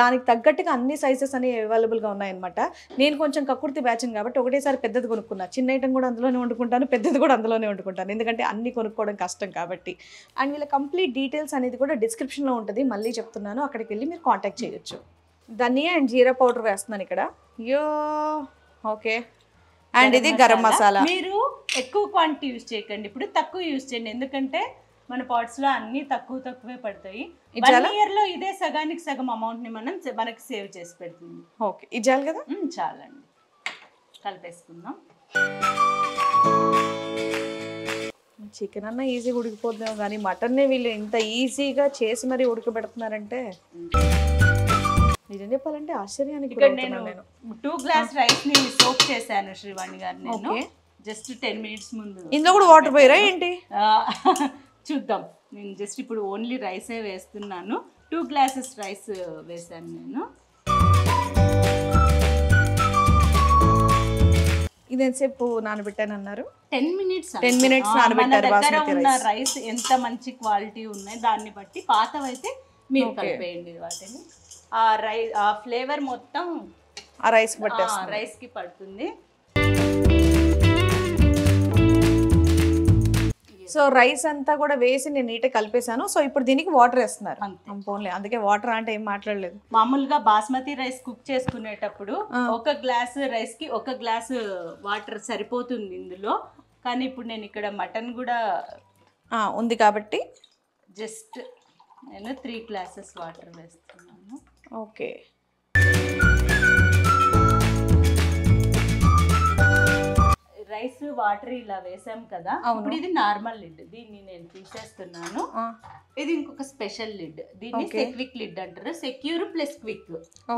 దానికి తగ్గట్టుగా అన్ని సైజెస్ అనేవి అవైలబుల్గా ఉన్నాయన్నమాట. నేను కొంచెం కక్కుర్తి బ్యాచ్ని కాబట్టి ఒకటేసారి పెద్దది కొనుక్కున్నా, చిన్న ఐటమ్ కూడా అందులోనే వండుకుంటాను, పెద్దది కూడా అందులోనే వండుకుంటాను, ఎందుకంటే అన్ని కొనుక్కోవడం కష్టం కాబట్టి. అండ్ వీళ్ళ కంప్లీట్ డీటెయిల్స్ అనేది కూడా డిస్క్రిప్షన్లో ఉంటుంది, మళ్ళీ చెప్తున్నాను, అక్కడికి వెళ్ళి మీరు కాంటాక్ట్ చేయొచ్చు. ధనియా అండ్ జీరా పౌడర్ వేస్తున్నాను ఇక్కడ. యో ఓకే. అండ్ ఇది గరం మసాలా. మీరు ఎక్కువ క్వాంటిటీ యూజ్ చేయకండి, ఇప్పుడు తక్కువ యూజ్ చేయండి, ఎందుకంటే మన పాట్స్ లో అన్ని తక్కువ తక్కువే పడతాయి. వన్ ఇయర్ లో ఇదే సగానికి సగం అమౌంట్ ని మనం మనకి సేవ్ చేసి పెడుతుంది. ఓకే, ఇది చాలు కదా? చాలండి, కలిపేసుకుందాం. చికెన్ అన్న ఈజీగా ఉడికిపోద్దాం, కానీ మటన్ వీళ్ళు ఇంత ఈజీగా చేసి మరీ ఉడకబెడుతున్నారంటే నిజం చెప్పాలంటే ఆశ్చర్యానికి. ఇక్కడ నేను టూ గ్లాస్ రైస్ ని సోక్ చేశాను శ్రీవాణి గారు, నేను జస్ట్ టెన్ మినిట్స్ ముందు. ఇందులో కూడా వాటర్ పోయరా ఏంటి? చూద్దాం. నేను జస్ట్ ఇప్పుడు ఓన్లీ రైసే వేస్తున్నాను, టూ గ్లాసెస్ రైస్ వేసాను నేను. ఇది ఎంతసేపు నానబెట్టాను అన్నారు? టెన్ మినిట్స్ టెన్ మినిట్స్ నానబెట్టారు. దగ్గర ఉన్న రైస్ ఎంత మంచి క్వాలిటీ ఉన్నాయి దాన్ని బట్టి, పాతవైతే మీరు కలిపేయండి వాటిని. ఆ రైస్ ఆ ఫ్లేవర్ మొత్తం ఆ రైస్ పట్టేస్తుంది, రైస్ కి పడుతుంది. సో రైస్ అంతా కూడా వేసి నేను నీట్గా కలిపేశాను. సో ఇప్పుడు దీనికి వాటర్ వేస్తున్నారు, పోన్లే అందుకే వాటర్ అంటే ఏం మాట్లాడలేదు. మామూలుగా బాస్మతి రైస్ కుక్ చేసుకునేటప్పుడు ఒక గ్లాస్ రైస్ కి ఒక గ్లాస్ వాటర్ సరిపోతుంది ఇందులో, కానీ ఇప్పుడు నేను ఇక్కడ మటన్ కూడా ఉంది కాబట్టి జస్ట్ నేను త్రీ గ్లాసెస్ వాటర్ వేస్తున్నాను. ఓకే, రైస్ వాటర్ ఇలా వేసాం కదా, ఇప్పుడు ఇది నార్మల్ లిడ్, దీన్ని నేను తీసేస్తున్నాను. ఇది ఇంకొక స్పెషల్ లిడ్, దీన్ని సెక్విక్ లిడ్ అంటారు, సెక్యూర్ ప్లస్ క్విక్.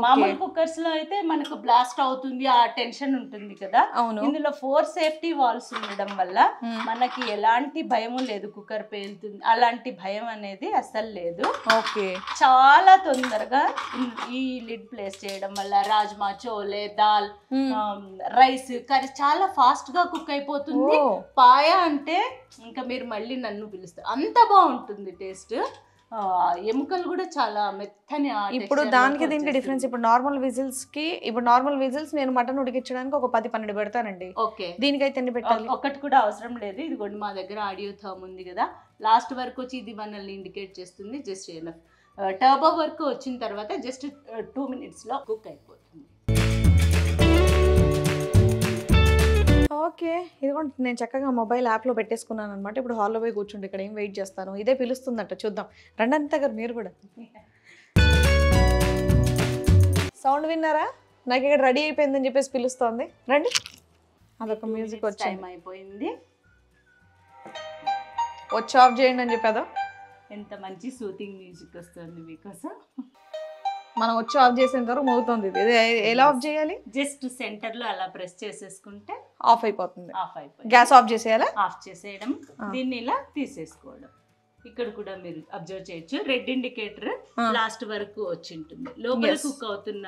మామూలు కుక్కర్స్ లో అయితే మనకు బ్లాస్ట్ అవుతుంది ఆ టెన్షన్ ఉంటుంది కదా, ఇందులో ఫోర్ సేఫ్టీ వాల్స్ ఉండడం వల్ల మనకి ఎలాంటి భయం లేదు, కుక్కర్ పేలుతుంది అలాంటి భయం అనేది అస్సలు లేదు. ఓకే, చాలా తొందరగా ఈ లిడ్ ప్లేస్ చేయడం వల్ల రాజ్మా, చోలే, దాల్, రైస్, కర్రీ చాలా ఫాస్ట్ గా కుక్ అయిపోతుంది. పాయ అంటే ఇంకా మీరు మళ్ళీ నన్ను పిలుస్తారు, అంత బాగుంటుంది టేస్ట్. ఎముకలు కూడా చాలా మెత్తని. ఇప్పుడు దానికి దీనికి డిఫరెన్స్, ఇప్పుడు నార్మల్ విజిల్స్ కి, ఇప్పుడు నార్మల్ విజిల్స్ నేను మటన్ ఉడికించడానికి ఒక పది పన్నెండు పెడతానండి. ఓకే, దీనికైతే ఎన్ని పెట్టాలి? ఒకటి కూడా అవసరం లేదు. ఇదిగోండి మా దగ్గర ఆడియో థర్మ్ ఉంది కదా, లాస్ట్ వరకు వచ్చి ఇది మనల్ని ఇండికేట్ చేస్తుంది. జస్ట్ టర్బో వరకు వచ్చిన తర్వాత జస్ట్ టూ మినిట్స్ లో కుక్ అయిపోతుంది. ఓకే, ఇది కూడా నేను చక్కగా మొబైల్ యాప్లో పెట్టేసుకున్నాను అనమాట. ఇప్పుడు హాల్లో పోయి కూర్చుండి ఇక్కడ ఏం వెయిట్ చేస్తాను, ఇదే పిలుస్తుందట, చూద్దాం రండి అంతే గారు. మీరు కూడా సౌండ్ విన్నారా? నాకు ఇక్కడ రెడీ అయిపోయిందని చెప్పేసి పిలుస్తోంది, రండి. అదొక మ్యూజిక్ వచ్చి టైం అయిపోయింది, వచ్చి ఆఫ్ చేయండి అని చెప్పేదో. ఎంత మంచి సూతింగ్ మ్యూజిక్ వస్తుంది మీకోసం. మనం వచ్చి ఆఫ్ చేసిన తర్వాత మోగుతుంది ఇది. ఎలా ఆఫ్ చేయాలి? జస్ట్ సెంటర్ లో అలా ప్రెస్ చేసేసుకుంటే ఆఫ్ అయిపోతుంది. ఆఫ్ అయిపోయింది. Gas off చేసేయాలా? ఆఫ్ చేసేయడం, దీన్ని ఇలా తీసేసుకోవడం. ఇక్కడ కూడా మీరు అబ్జర్వ్ చేయొచ్చు, రెడ్ ఇండికేటర్ లాస్ట్ వరకు వచ్చి ఉంటుంది, లోపల కుక్ అవుతున్న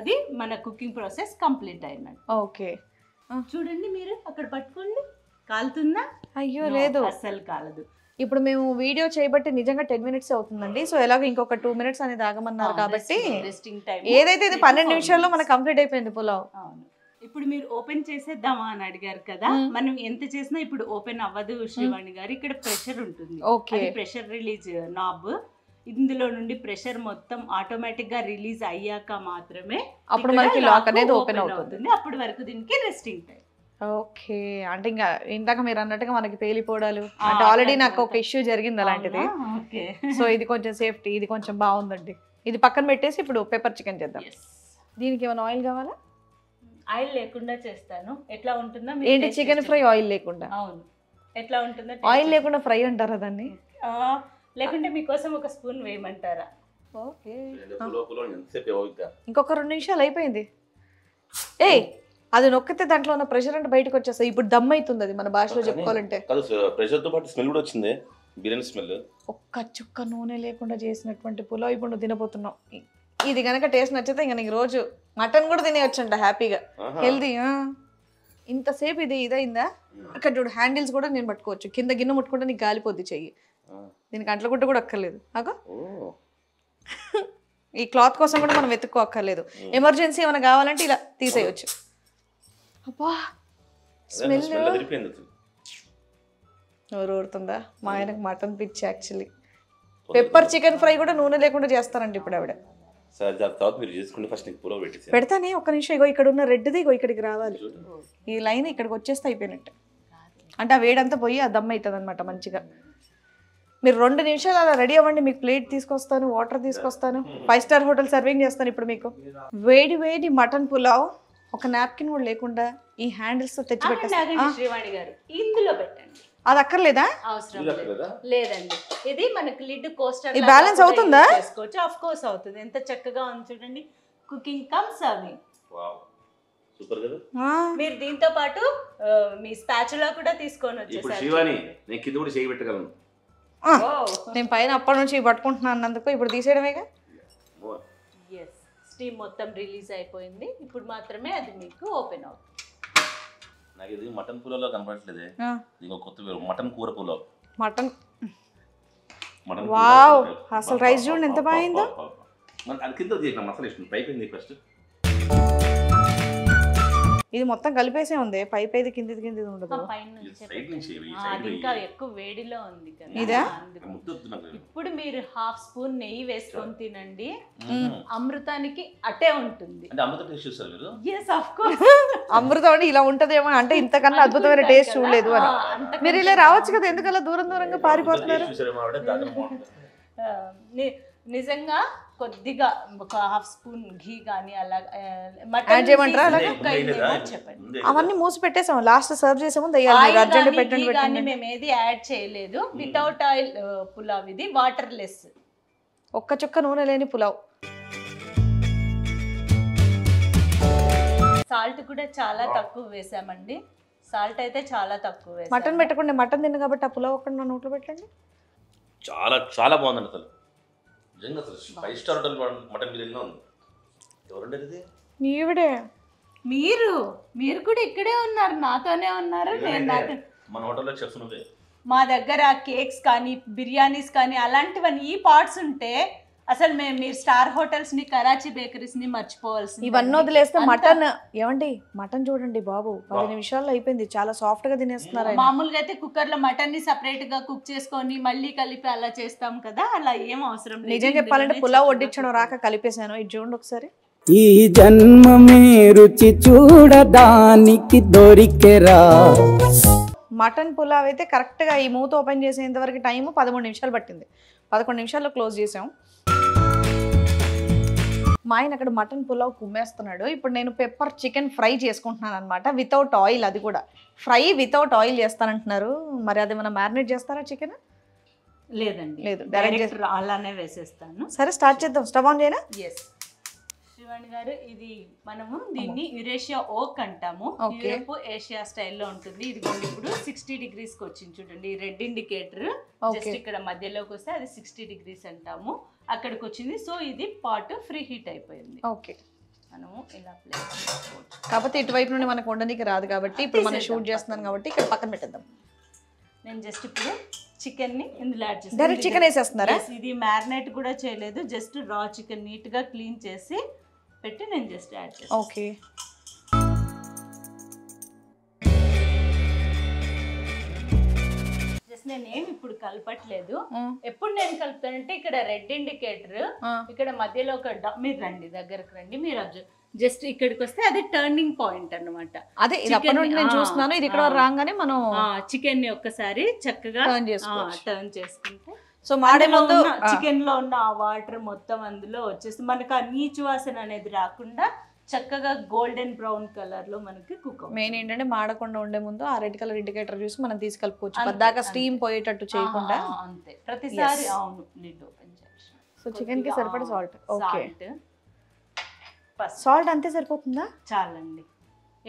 అది మన కుకింగ్ ప్రాసెస్ కంప్లీట్ అయినట్టు. ఓకే, చూడండి మీరు అక్కడ పట్టుకోండి, కాలుతుందా? అయ్యో లేదు, అసలు కాలదు. ఇప్పుడు మేము వీడియో చేయబట్టి నిజంగా టెన్ మినిట్స్ అవుతుందండి. సో ఎలాగో ఇంకొక టూ మినిట్స్ అనేది ఆగమన్నారు కాబట్టి ఏదైతే ఇది పన్నెండు నిమిషాల్లో మనకు కంప్లీట్ అయిపోయింది పులావ్. ఇప్పుడు మీరు ఓపెన్ చేసేద్దామా అని అడిగారు కదా, మనం ఎంత చేసినా ఇప్పుడు ఓపెన్ అవ్వదు శ్రీవాణి గారు. ఇక్కడ ప్రెషర్ ఉంటుంది, ఓకే, ప్రెషర్ రిలీజ్ నాబ్, ఇందులో నుండి ప్రెషర్ మొత్తం ఆటోమేటిక్ గా రిలీజ్ అయ్యాక మాత్రమే అప్పుడు మనకి లాక్ అనేది ఓపెన్ అవుతుంది. అప్పటి వరకు దీనికి రెస్టింగ్ టైం. ఓకే. అంటే ఇంకా ఇందాక మీరు అన్నట్టుగా మనకి పేలిపోవడాలు అంటే ఆల్రెడీ నాకు ఒక ఇష్యూ జరిగింది అలాంటిది. సో ఇది కొంచెం సేఫ్టీ, ఇది కొంచెం బాగుందండి. ఇది పక్కన పెట్టేసి ఇప్పుడు పెప్పర్ చికెన్ చేద్దాం. దీనికి ఏమైనా ఆయిల్ కావాలా? ఆయిల్ లేకుండా చేస్తాను. ఎట్లా ఉంటుందో ఏంటి చికెన్ ఫ్రై ఆయిల్ లేకుండా? అవును, ఎట్లా ఉంటుందో. ఆయిల్ లేకుండా ఫ్రై అంటారా దాన్ని? లేకుంటే మీకోసం ఒక స్పూన్ వేయమంటారా? ఓకే, ఇంకొక రెండు నిమిషాలు అయిపోయింది. ఏ అది నొక్కితే దాంట్లో ఉన్న ప్రెషర్ అంటే బయటకు వచ్చేస్తా. ఇప్పుడు దమ్ అవుతుంది, అది మన భాషలో చెప్పుకోవాలంటే. ప్రెషర్తో పాటు స్మెల్ కూడా వచ్చింది, బిర్యానీ స్మెల్. ఒక్క చుక్క నూనె లేకుండా చేసినటువంటి పులావ్ ఇప్పుడు నువ్వు తినబోతున్నావు. ఇది కనుక టేస్ట్ నచ్చితే ఇంకా నీకు రోజు మటన్ కూడా తినేయొచ్చంట హ్యాపీగా, హెల్దీ. ఇంతసేపు ఇది ఇదైందా? ఇక్కడ చూడు, హ్యాండిల్స్ కూడా నేను పట్టుకోవచ్చు. కింద గిన్నె ముట్టుకుంటే నీకు గాలిపోద్ది చెయ్యి. దీనికి అంట్ల గుట్ట కూడా అక్కర్లేదు. అగో ఈ క్లాత్ కోసం కూడా మనం వెతుక్కోక్కర్లేదు. ఎమర్జెన్సీ ఏమైనా కావాలంటే ఇలా తీసేయచ్చు. అబ్బా స్మెల్ నోరు ఊరుతుందా? మా ఆయనకు మటన్ పిచ్చి యాక్చువల్లీ. పెప్పర్ చికెన్ ఫ్రై కూడా నూనె లేకుండా చేస్తారండి ఇప్పుడు ఆవిడ. పెడతానే ఒక్క నిమిషం. ఇగో ఇక్కడ ఉన్న రెడ్ది ఇగో ఇక్కడికి రావాలి. ఈ లైన్ ఇక్కడికి వచ్చేస్తే అయిపోయినట్టు. అంటే ఆ వేడంతా పోయి ఆ దమ్ అవుతుంది అనమాట మంచిగా. మీరు రెండు నిమిషాలు అలా రెడీ అవ్వండి, మీకు ప్లేట్ తీసుకొస్తాను, వాటర్ తీసుకొస్తాను. ఫైవ్ స్టార్ హోటల్ సర్వింగ్ చేస్తాను ఇప్పుడు మీకు. వేడి వేడి మటన్ పులావ్, ఒక నాప్కిన్ కూడా లేకుండా ఈ హ్యాండిల్స్ తో తెచ్చి పెట్టండి. శ్రీవాణి గారు ఇందులో పెట్టండి. అది అక్కర్లేదా? అవసరం లేదండి. ఇది మనకి లిడ్ కోస్టర్. ఈ బ్యాలెన్స్ అవుతుందా? చేసుకోవచ్చు, ఆఫ్ కోర్స్ అవుతుంది. ఎంత చక్కగా ఉంది చూడండి. Cooking come serving. Wow super కదా. మీరు దీంతో పాటు మీ స్పాచులా కూడా తీసుకొని వచ్చేసారు. ఇప్పుడు శ్రీవాణి నేను కింద కూడా చేయి పెట్టగలను. నేను పైన అప్పటి నుంచి పట్టుకుంటున్నాను అన్నందుకు ఇప్పుడు తీసేయడమేగా. yes స్టీమ్ మొత్తం రిలీజ్ అయిపోయింది. ఇప్పుడు మాత్రమే అది మీకు ఓపెన్ అవుతుంది. నాకు ఇది మటన్ పులావ్ లా కనబడట్లేదే, ఇది కొత్త వేరు మటన్ కూర పులావ్. Mutton mutton wow. అసలు రైస్ చూడండి ఎంత బాగుందో. మన అకిందో దీనికి మసాలా ఇష్టం పైపేంది ఫస్ట్. ఇది మొత్తం కలిపేసే ఉంది, పైపేది కిందిది కిందిది ఉండదు. పైన నుంచి సైడ్ నుంచి ఈ సైడ్ ఇంకా ఎక్కువ వేడిలో ఉంది కదా. ఇదా ఇప్పుడు మీరు హాఫ్ స్పూన్ నెయ్యి వేసుకొని తినండి, అమృతానికి అటే ఉంటుంది. అంటే అమృత టేస్ట్ చూసారు మీరు? yes of course. అమృతం అంటే ఇలా ఉంటదేమో, అంటే ఇంతకన్నా అద్భుతమైన టేస్ట్ చూడలేదు అని. మీరు ఇలా రావచ్చు కదా, ఎందుకలా దూరం దూరంగా పారిపోతున్నారు? నిజంగా కొద్దిగా ఒక హాఫ్ స్పూన్ ఘీ కానీ అలా యాడ్ చేయమంటారా? చెప్పండి. అవన్నీ మూసి పెట్టేసాము, లాస్ట్ సర్వ్ చేసే ముందు పెట్టండి. మేము ఏది యాడ్ చేయలేదు. వితౌట్ ఆయిల్ పులావ్ ఇది, వాటర్ లెస్, ఒక్క చుక్క నూనె లేని పులావ్. సాల్ట్ కూడా చాలా తక్కువ వేసామండి. సాల్ట్ అయితే చాలా తక్కువ వేసాం. మటన్ పెట్టకుండా మటన్ తిన్న కాబట్టి ఆ పులావ్ ఒక్క నోట్లో పెట్టండి. చాలా చాలా బాగుందండి అసలు. Five star hotel mutton biryani ఉంది. ఎవరండి ఇది? నీవిడే. మీరు మీరు కూడా ఇక్కడే ఉన్నారు, నాతోనే ఉన్నారు. మన హోటల్లో చెఫ్ నువ్వే. మా దగ్గర కేక్స్ కానీ బిర్యానీస్ కానీ అలాంటివన్నీ ఈ పార్ట్స్ ఉంటే అసలు మేము మీరు స్టార్ హోటల్స్ ని, కరాచీ బేకరీస్ ని మర్చిపోవాల్సింది. ఇవన్నీ వదిలేస్తే మటన్ ఏమండి, మటన్ చూడండి బాబు, పది నిమిషాల్లో అయిపోయింది. చాలా సాఫ్ట్ గా తినేస్తున్నారు. మామూలుగా అయితే కుక్కర్ లో మటన్ ని సెపరేట్ గా కుక్ చేసుకొని మళ్ళీ కలిపి అలా చేస్తాం కదా, అలా ఏం అవసరం లేదు. నిజం చెప్పాలంటే పులావ్ వడ్డించడం రాక కలిపేశాను. ఇది చూడండి ఒకసారి. ఈ జన్మ మే రుచి చూడడానికి దొరికెరా. మటన్ పులావ్ అయితే కరెక్ట్ గా ఈ మూత ఓపెన్ చేసేంత వరకు టైం పదమూడు నిమిషాలు పట్టింది. పదకొండు నిమిషాల్లో క్లోజ్ చేసాం. మా ఆయన అక్కడ మటన్ పులావ్ కుమ్మేస్తున్నాడు. ఇప్పుడు నేను పెప్పర్ చికెన్ ఫ్రై చేసుకుంటున్నాను అనమాట, వితౌట్ ఆయిల్. అది కూడా ఫ్రై వితౌట్ ఆయిల్ చేస్తానంటున్నారు. మరి అది మనం మ్యారినేట్ చేస్తారా చికెన్? లేదండి, లేదు, డైరెక్ట్ అలానే వేసేస్తాను. సరే స్టార్ట్ చేద్దాం. స్టవ్ ఆన్ చేయనా? ఎస్ శ్రీవాణి గారు, ఇది మనము దీన్ని యురేషియా ఓక్ అంటాము. యూరోప్ ఏషియా స్టైల్లో ఉంటుంది. ఇది ఇప్పుడు సిక్స్టీ డిగ్రీస్కి వచ్చింది చూడండి. రెడ్ ఇండికేటర్ జస్ట్ ఇక్కడ మధ్యలోకి వస్తే అది సిక్స్టీ డిగ్రీస్ అంటాము, అక్కడికి వచ్చింది. సో ఇది పాట్ ఫ్రీ హీట్ అయిపోయింది. ఓకే, మనము ఇలా ప్లేస్ చేసుకోవచ్చు. కాకపోతే ఇటువైపు నుండి మనకు వండడానికి రాదు కాబట్టి ఇప్పుడు మనం షూట్ చేస్తున్నాం కాబట్టి ఇక్కడ పక్కన పెట్టేద్దాం. నేను జస్ట్ ఇప్పుడు చికెన్ ని ఇందులో యాడ్ చేస్తాను. డైరెక్ట్ చికెన్ వేసేస్తున్నారా? ఇది మ్యారినేట్ కూడా చేయలేదు, జస్ట్ రా చికెన్ నీట్ గా క్లీన్ చేసి పెట్టి నేను జస్ట్ యాడ్ చేస్తాను. ఓకే, నేనేమి ఇప్పుడు కలపట్లేదు. ఎప్పుడు నేను కలుపుతానంటే ఇక్కడ రెడ్ ఇండికేటర్ ఇక్కడ మధ్యలో ఒక డా, మీరు రండి దగ్గరకు రండి, మీరు అబ్జర్వ్ జస్ట్ ఇక్కడికి వస్తే అదే టర్నింగ్ పాయింట్ అన్నమాట. అదే ఇది అప్పటినుండి నేను చూస్తున్నాను, ఇది ఇక్కడ రాగానే మనం చికెన్ ని ఒక్కసారి చక్కగా టర్న్ చేసుకోవచ్చు. టర్న్ చేసుకుంటే సో మాడే ముందు చికెన్ లో ఉన్న ఆ వాటర్ మొత్తం అందులో వచ్చేసి మనకు ఆ నీచు వాసన అనేది రాకుండా చక్కగా గోల్డెన్ బ్రౌన్ కలర్ లో మనకి కుక్. మెయిన్ ఏంటంటే మాడకుండా ఉండే ముందు ఆ రెడ్ కలర్ ఇండికేటర్ చూసి మనం తీసుకెళ్ళిపోవచ్చు, పద్దాక స్టీమ్ పోయేటట్టు చేయకుండా. అంతే ప్రతిసారి. అవును, లిడ్ ఓపెన్ చేసి సో చికెన్ కి సరిపడా సాల్ట్. ఓకే, సాల్ట్ అంతే సరిపోతుందా? చాలండి,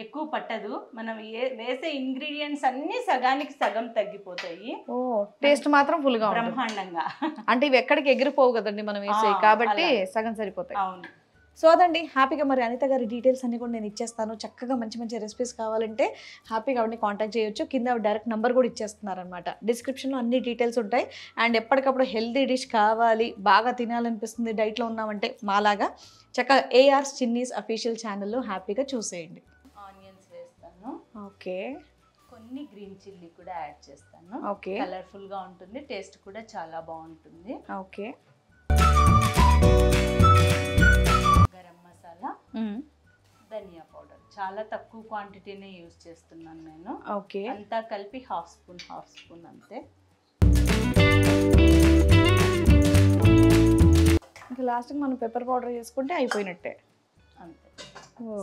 ఎక్కువ పట్టదు. మనం వేసే ఇంగ్రీడియంట్స్ అన్ని సగానికి సగం తగ్గిపోతాయి. ఓ టేస్ట్ మాత్రం ఫుల్ గా బ్రహ్మాండంగా, అంటే ఇవి ఎక్కడికి ఎగిరిపోవు కదండి మనం వేసే, కాబట్టి సగం సరిపోతాయి. అవును. సో అదండి, హ్యాపీగా మరి అనిత గారి డీటెయిల్స్ అన్ని కూడా నేను ఇచ్చేస్తాను. చక్కగా మంచి మంచి రెసిపీస్ కావాలంటే హ్యాపీగా ఆవిడని కాంటాక్ట్ చేయొచ్చు. కింద డైరెక్ట్ నెంబర్ కూడా ఇచ్చేస్తున్నారనమాట. డిస్క్రిప్షన్లో అన్ని డీటెయిల్స్ ఉంటాయి. అండ్ ఎప్పటికప్పుడు హెల్తీ డిష్ కావాలి, బాగా తినాలనిపిస్తుంది, డైట్లో ఉన్నామంటే మాలాగా చక్కగా ఏఆర్ చిన్నీస్ అఫీషియల్ ఛానల్లో హ్యాపీగా చూసేయండి. ఆనియన్స్ వేస్తాను. ఓకే, కొన్ని గ్రీన్ చిల్లీ కూడా యాడ్ చేస్తాను. ఓకే, కలర్ఫుల్గా ఉంటుంది, టేస్ట్ కూడా చాలా బాగుంటుంది. ఓకే, ధనియా పౌడర్ చాలా తక్కువ క్వాంటిటీనే యూజ్ చేస్తున్నాను నేను. ఓకే, అంతా కలిపి హాఫ్ స్పూన్ హాఫ్ స్పూన్ అంతే. ఇంకా లాస్ట్కి మనం పెప్పర్ పౌడర్ చేసుకుంటే అయిపోయినట్టే. అంతే,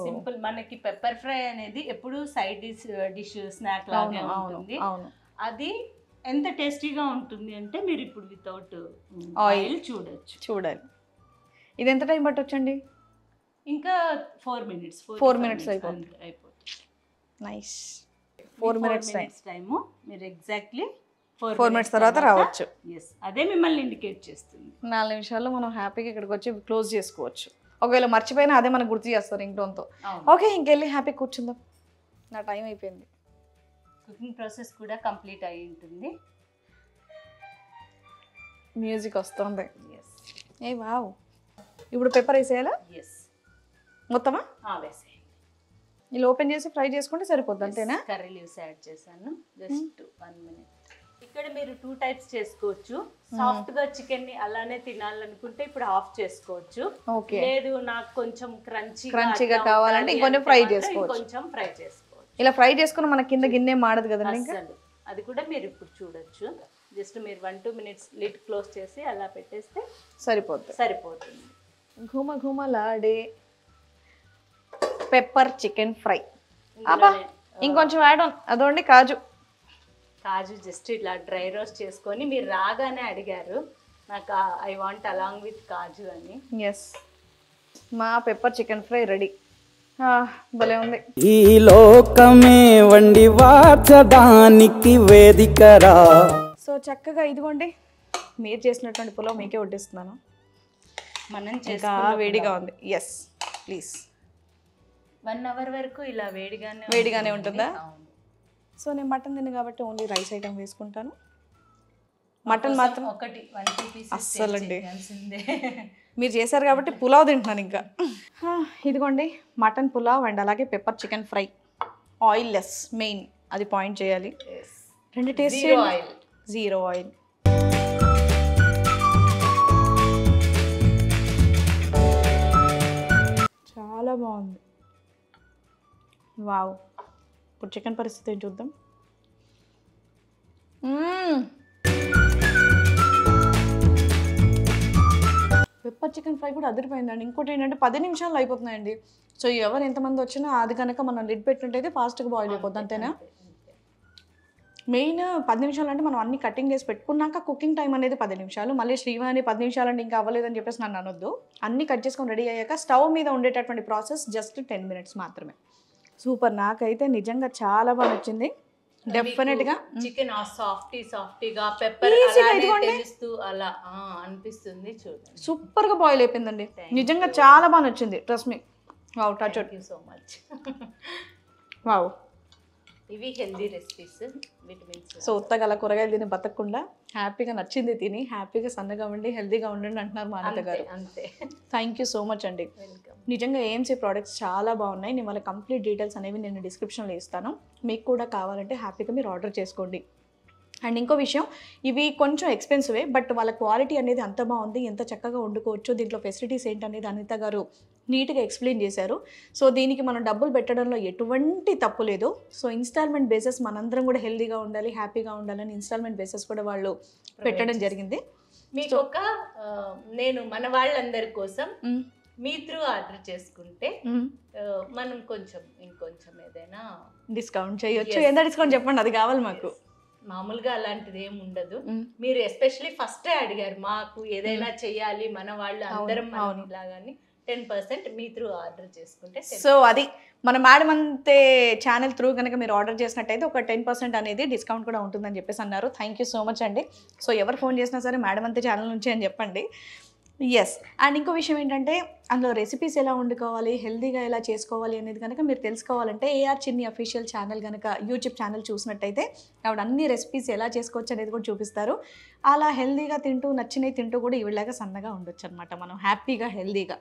సింపుల్. మనకి పెప్పర్ ఫ్రై అనేది ఎప్పుడు సైడ్ డిష్ డిష్ స్నాక్ లాగా ఉంటుంది. అది ఎంత టేస్టీగా ఉంటుంది అంటే మీరు ఇప్పుడు వితౌట్ ఆయిల్ చూడొచ్చు. చూడాలి. ఇది ఎంత టైం పట్టొచ్చండి? ఇంకా ఫోర్ మినిట్స్ ఫోర్ మినిట్స్ అయిపోతుంది. Nice, four minutes time. మీరు ఎగ్జాక్ట్లీ ఫోర్ మినిట్స్ తర్వాత రావచ్చు. ఎస్, అదే మిమ్మల్ని ఇండికేట్ చేస్తుంది. నాలుగు నిమిషాల్లో మనం హ్యాపీగా ఇక్కడికి వచ్చి క్లోజ్ చేసుకోవచ్చు. ఒకవేళ మర్చిపోయినా అదే మనం గుర్తు చేస్తారు ఇంట్లోతో. ఓకే, ఇంకెళ్ళి హ్యాపీ కూర్చుందాం. నా టైం అయిపోయింది. కుకింగ్ ప్రాసెస్ కూడా కంప్లీట్ అయి ఉంటుంది. మ్యూజిక్ వస్తుంది. ఎస్, ఏ వావ్. ఇప్పుడు పెప్పర్ వేసేయాలా? ఎస్, మొత్తమా? వేసేయండి. ఇలా ఓపెన్ చేసి ఫ్రై చేసుకుంటే సరిపోద్ది, అంతేనా? కర్రీ లీవ్స్ యాడ్ చేశాను. Just one minute. ఇక్కడ మీరు టూ టైప్స్ చేసుకోవచ్చు. సాఫ్ట్గా చికెన్ని అలానే తినాలనుకుంటే ఇప్పుడు ఆఫ్ చేసుకోవచ్చు. లేదు నాకు కొంచెం క్రంచీ క్రంచీగా కావాలంటే ఇంకొంచెం ఫ్రై చేసుకోవచ్చు. కొంచెం ఫ్రై చేసుకోవచ్చు. ఇలా ఫ్రై చేసుకుని మన కింద గిన్నె మాడదు కదా, అది కూడా మీరు ఇప్పుడు చూడొచ్చు. జస్ట్ మీరు one two minutes lid close చేసి అలా పెట్టేస్తే సరిపోతుంది. సరిపోతుంది. ఘూమ ఘూమలాడే పెప్పర్ చికెన్ ఫ్రై. అబ్బా, ఇంకొంచెం యాడ్ ఆన్. అదోండి కాజు. కాజు జస్ట్ ఇట్లా డ్రై రోస్ట్ చేసుకొని, మీరు రాగానే అడిగారు నాకు ఐ వాంట్ అలాంగ్ విత్ కాజు అని. ఎస్, మా పెప్పర్ చికెన్ ఫ్రై రెడీ. భలే ఉంది. ఈ లోకమే వండి వాచడానికి వేదికరా. సో చక్కగా ఇదిగోండి, మీరు చేసినటువంటి పులావ్ మీకే వడ్డిస్తున్నాను. మనం చేసా వేడిగా ఉంది. Yes please. వన్ అవర్ వరకు ఇలా వేడిగానే వేడిగానే ఉంటుందా? సో నేను మటన్ తిన్నాను కాబట్టి ఓన్లీ రైస్ ఐటమ్ వేసుకుంటాను. మటన్ మాత్రం ఒకటి వన్ టూ పీస్ అస్సలండి. మీరు చేశారు కాబట్టి పులావ్ తింటున్నాను. ఇంకా ఇదిగోండి మటన్ పులావ్ అండ్ అలాగే pepper chicken fry. Oil less main, అది పాయింట్ చేయాలి. రెండు టేస్ట్ చేయాలి. Zero oil. చాలా బాగుంది. వావ్, ఇప్పుడు చికెన్ పరిస్థితి ఏంటి చూద్దాం. పెప్పర్ చికెన్ ఫ్రై కూడా అదిరిపోయిందండి. ఇంకోటి ఏంటంటే పది నిమిషాలు అయిపోతున్నాయండి. సో ఎవరు ఎంతమంది వచ్చినా అది కనుక మనం లిడ్ పెట్టినట్టయితే ఫాస్ట్గా బాయిల్ అయిపోద్ది, అంతేనా? మెయిన్ పది నిమిషాలు అంటే మనం అన్ని కటింగ్ చేసి పెట్టుకున్నాక కుకింగ్ టైం అనేది పది నిమిషాలు. మళ్ళీ శ్రీవాణి పది నిమిషాలు అంటే ఇంకా అవ్వలేదని చెప్పేసి నన్ను అనొద్దు. అన్ని కట్ చేసుకొని రెడీ అయ్యాక స్టవ్ మీద ఉండేటటువంటి ప్రాసెస్ జస్ట్ టెన్ మినిట్స్ మాత్రమే. సూపర్, నాకైతే నిజంగా చాలా బాగా నచ్చింది. డెఫినెట్గా చికెన్ సాఫ్టీ సాఫ్టీగా పెప్పర్ అలా అనిపిస్తుంది. చూడండి సూపర్గా బాయిల్ అయిపోయిందండి. నిజంగా చాలా బాగా నచ్చింది. Trust me. Wow, touch out you so much. Wow, ఇవి హెల్దీ రెసిపీస్, విటమిన్స్. సో ఉత్తగా అలా కూరగాయలు తిని బతకకుండా హ్యాపీగా నచ్చింది తిని హ్యాపీగా సన్నగా ఉండి హెల్దీగా ఉండండి అంటున్నారు మా అనిత గారు. అంతే. థ్యాంక్ యూ సో మచ్ అండి. నిజంగా ఏఎంసీ ప్రోడక్ట్స్ చాలా బాగున్నాయి. నేను వాళ్ళ కంప్లీట్ డీటెయిల్స్ అనేవి నేను డిస్క్రిప్షన్లో ఇస్తాను. మీకు కూడా కావాలంటే హ్యాపీగా మీరు ఆర్డర్ చేసుకోండి. And inko vishayam ivi koncham expensive but valla quality anedi anta baagundi enta chakkaga undukovacho deentlo facilities enti anedi Anita garu neat ga explain chesaru so deeniki manam double bettadamlo etuvanti tappu ledu so installment basis manandaram kuda healthy ga undali happy ga undalani installment basis kuda vallu pettadam jarigindi meeku oka nenu mana vallandaru kosam మీ through order చేసుకుంటే మనం కొంచెం ఇంకొంచెం ఏదైనా discount చేయొచ్చు. ఎంత discount చెప్పండి, అది కావాలి మాకు. మామూలుగా అలాంటిది ఏమి ఉండదు. మీరు ఎస్పెషల్లీ ఫస్టే అడిగారు మాకు ఏదైనా చేయాలి మన వాళ్ళు అందరం లాగాని టెన్ పర్సెంట్ మీ త్రూ ఆర్డర్ చేసుకుంటే. సో అది మన మేడం అంతే ఛానల్ త్రూ కనుక మీరు ఆర్డర్ చేసినట్టయితే ఒక టెన్ పర్సెంట్ అనేది డిస్కౌంట్ కూడా ఉంటుందని చెప్పేసి అన్నారు. థ్యాంక్ యూ సో మచ్ అండి. సో ఎవరు ఫోన్ చేసినా సరే మేడం అంతే ఛానల్ నుంచి అని చెప్పండి. ఎస్ అండ్ ఇంకో విషయం ఏంటంటే అందులో రెసిపీస్ ఎలా వండుకోవాలి, హెల్తీగా ఎలా చేసుకోవాలి అనేది కనుక మీరు తెలుసుకోవాలంటే ఏఆర్ చిన్ని అఫీషియల్ ఛానల్ కనుక యూట్యూబ్ ఛానల్ చూసినట్టయితే ఆవిడ అన్ని రెసిపీస్ ఎలా చేసుకోవచ్చు అనేది కూడా చూపిస్తారు. అలా హెల్తీగా తింటూ నచ్చినవి తింటూ కూడా ఈవిడలాగా సన్నగా ఉండొచ్చు అనమాట మనం, హ్యాపీగా హెల్తీగా.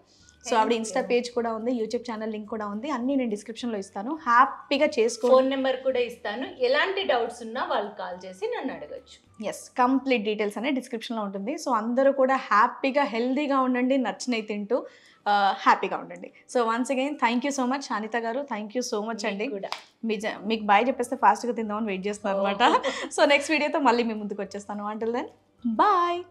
సో ఆవిడ ఇన్స్టా పేజ్ కూడా ఉంది, యూట్యూబ్ ఛానల్ లింక్ కూడా ఉంది, అన్నీ నేను డిస్క్రిప్షన్లో ఇస్తాను. హ్యాపీగా చేసుకో, ఫోన్ నెంబర్ కూడా ఇస్తాను. ఎలాంటి డౌట్స్ ఉన్నా వాళ్ళు కాల్ చేసి నన్ను అడగచ్చు. ఎస్, కంప్లీట్ డీటెయిల్స్ అనేది డిస్క్రిప్షన్లో ఉంటుంది. సో అందరూ కూడా హ్యాపీగా హెల్తీగా ఉండండి, నచ్చినవి తింటూ హ్యాపీగా ఉండండి. So once again thank you so much Anitha గారు, థ్యాంక్ యూ సో మచ్ అండి. మీకు బాయ్ చెప్పేస్తే ఫాస్ట్గా తిందామని వెయిట్ చేస్తాను అనమాట. సో నెక్స్ట్ వీడియోతో మళ్ళీ మీ ముందుకు వచ్చేస్తాను. Until then bye.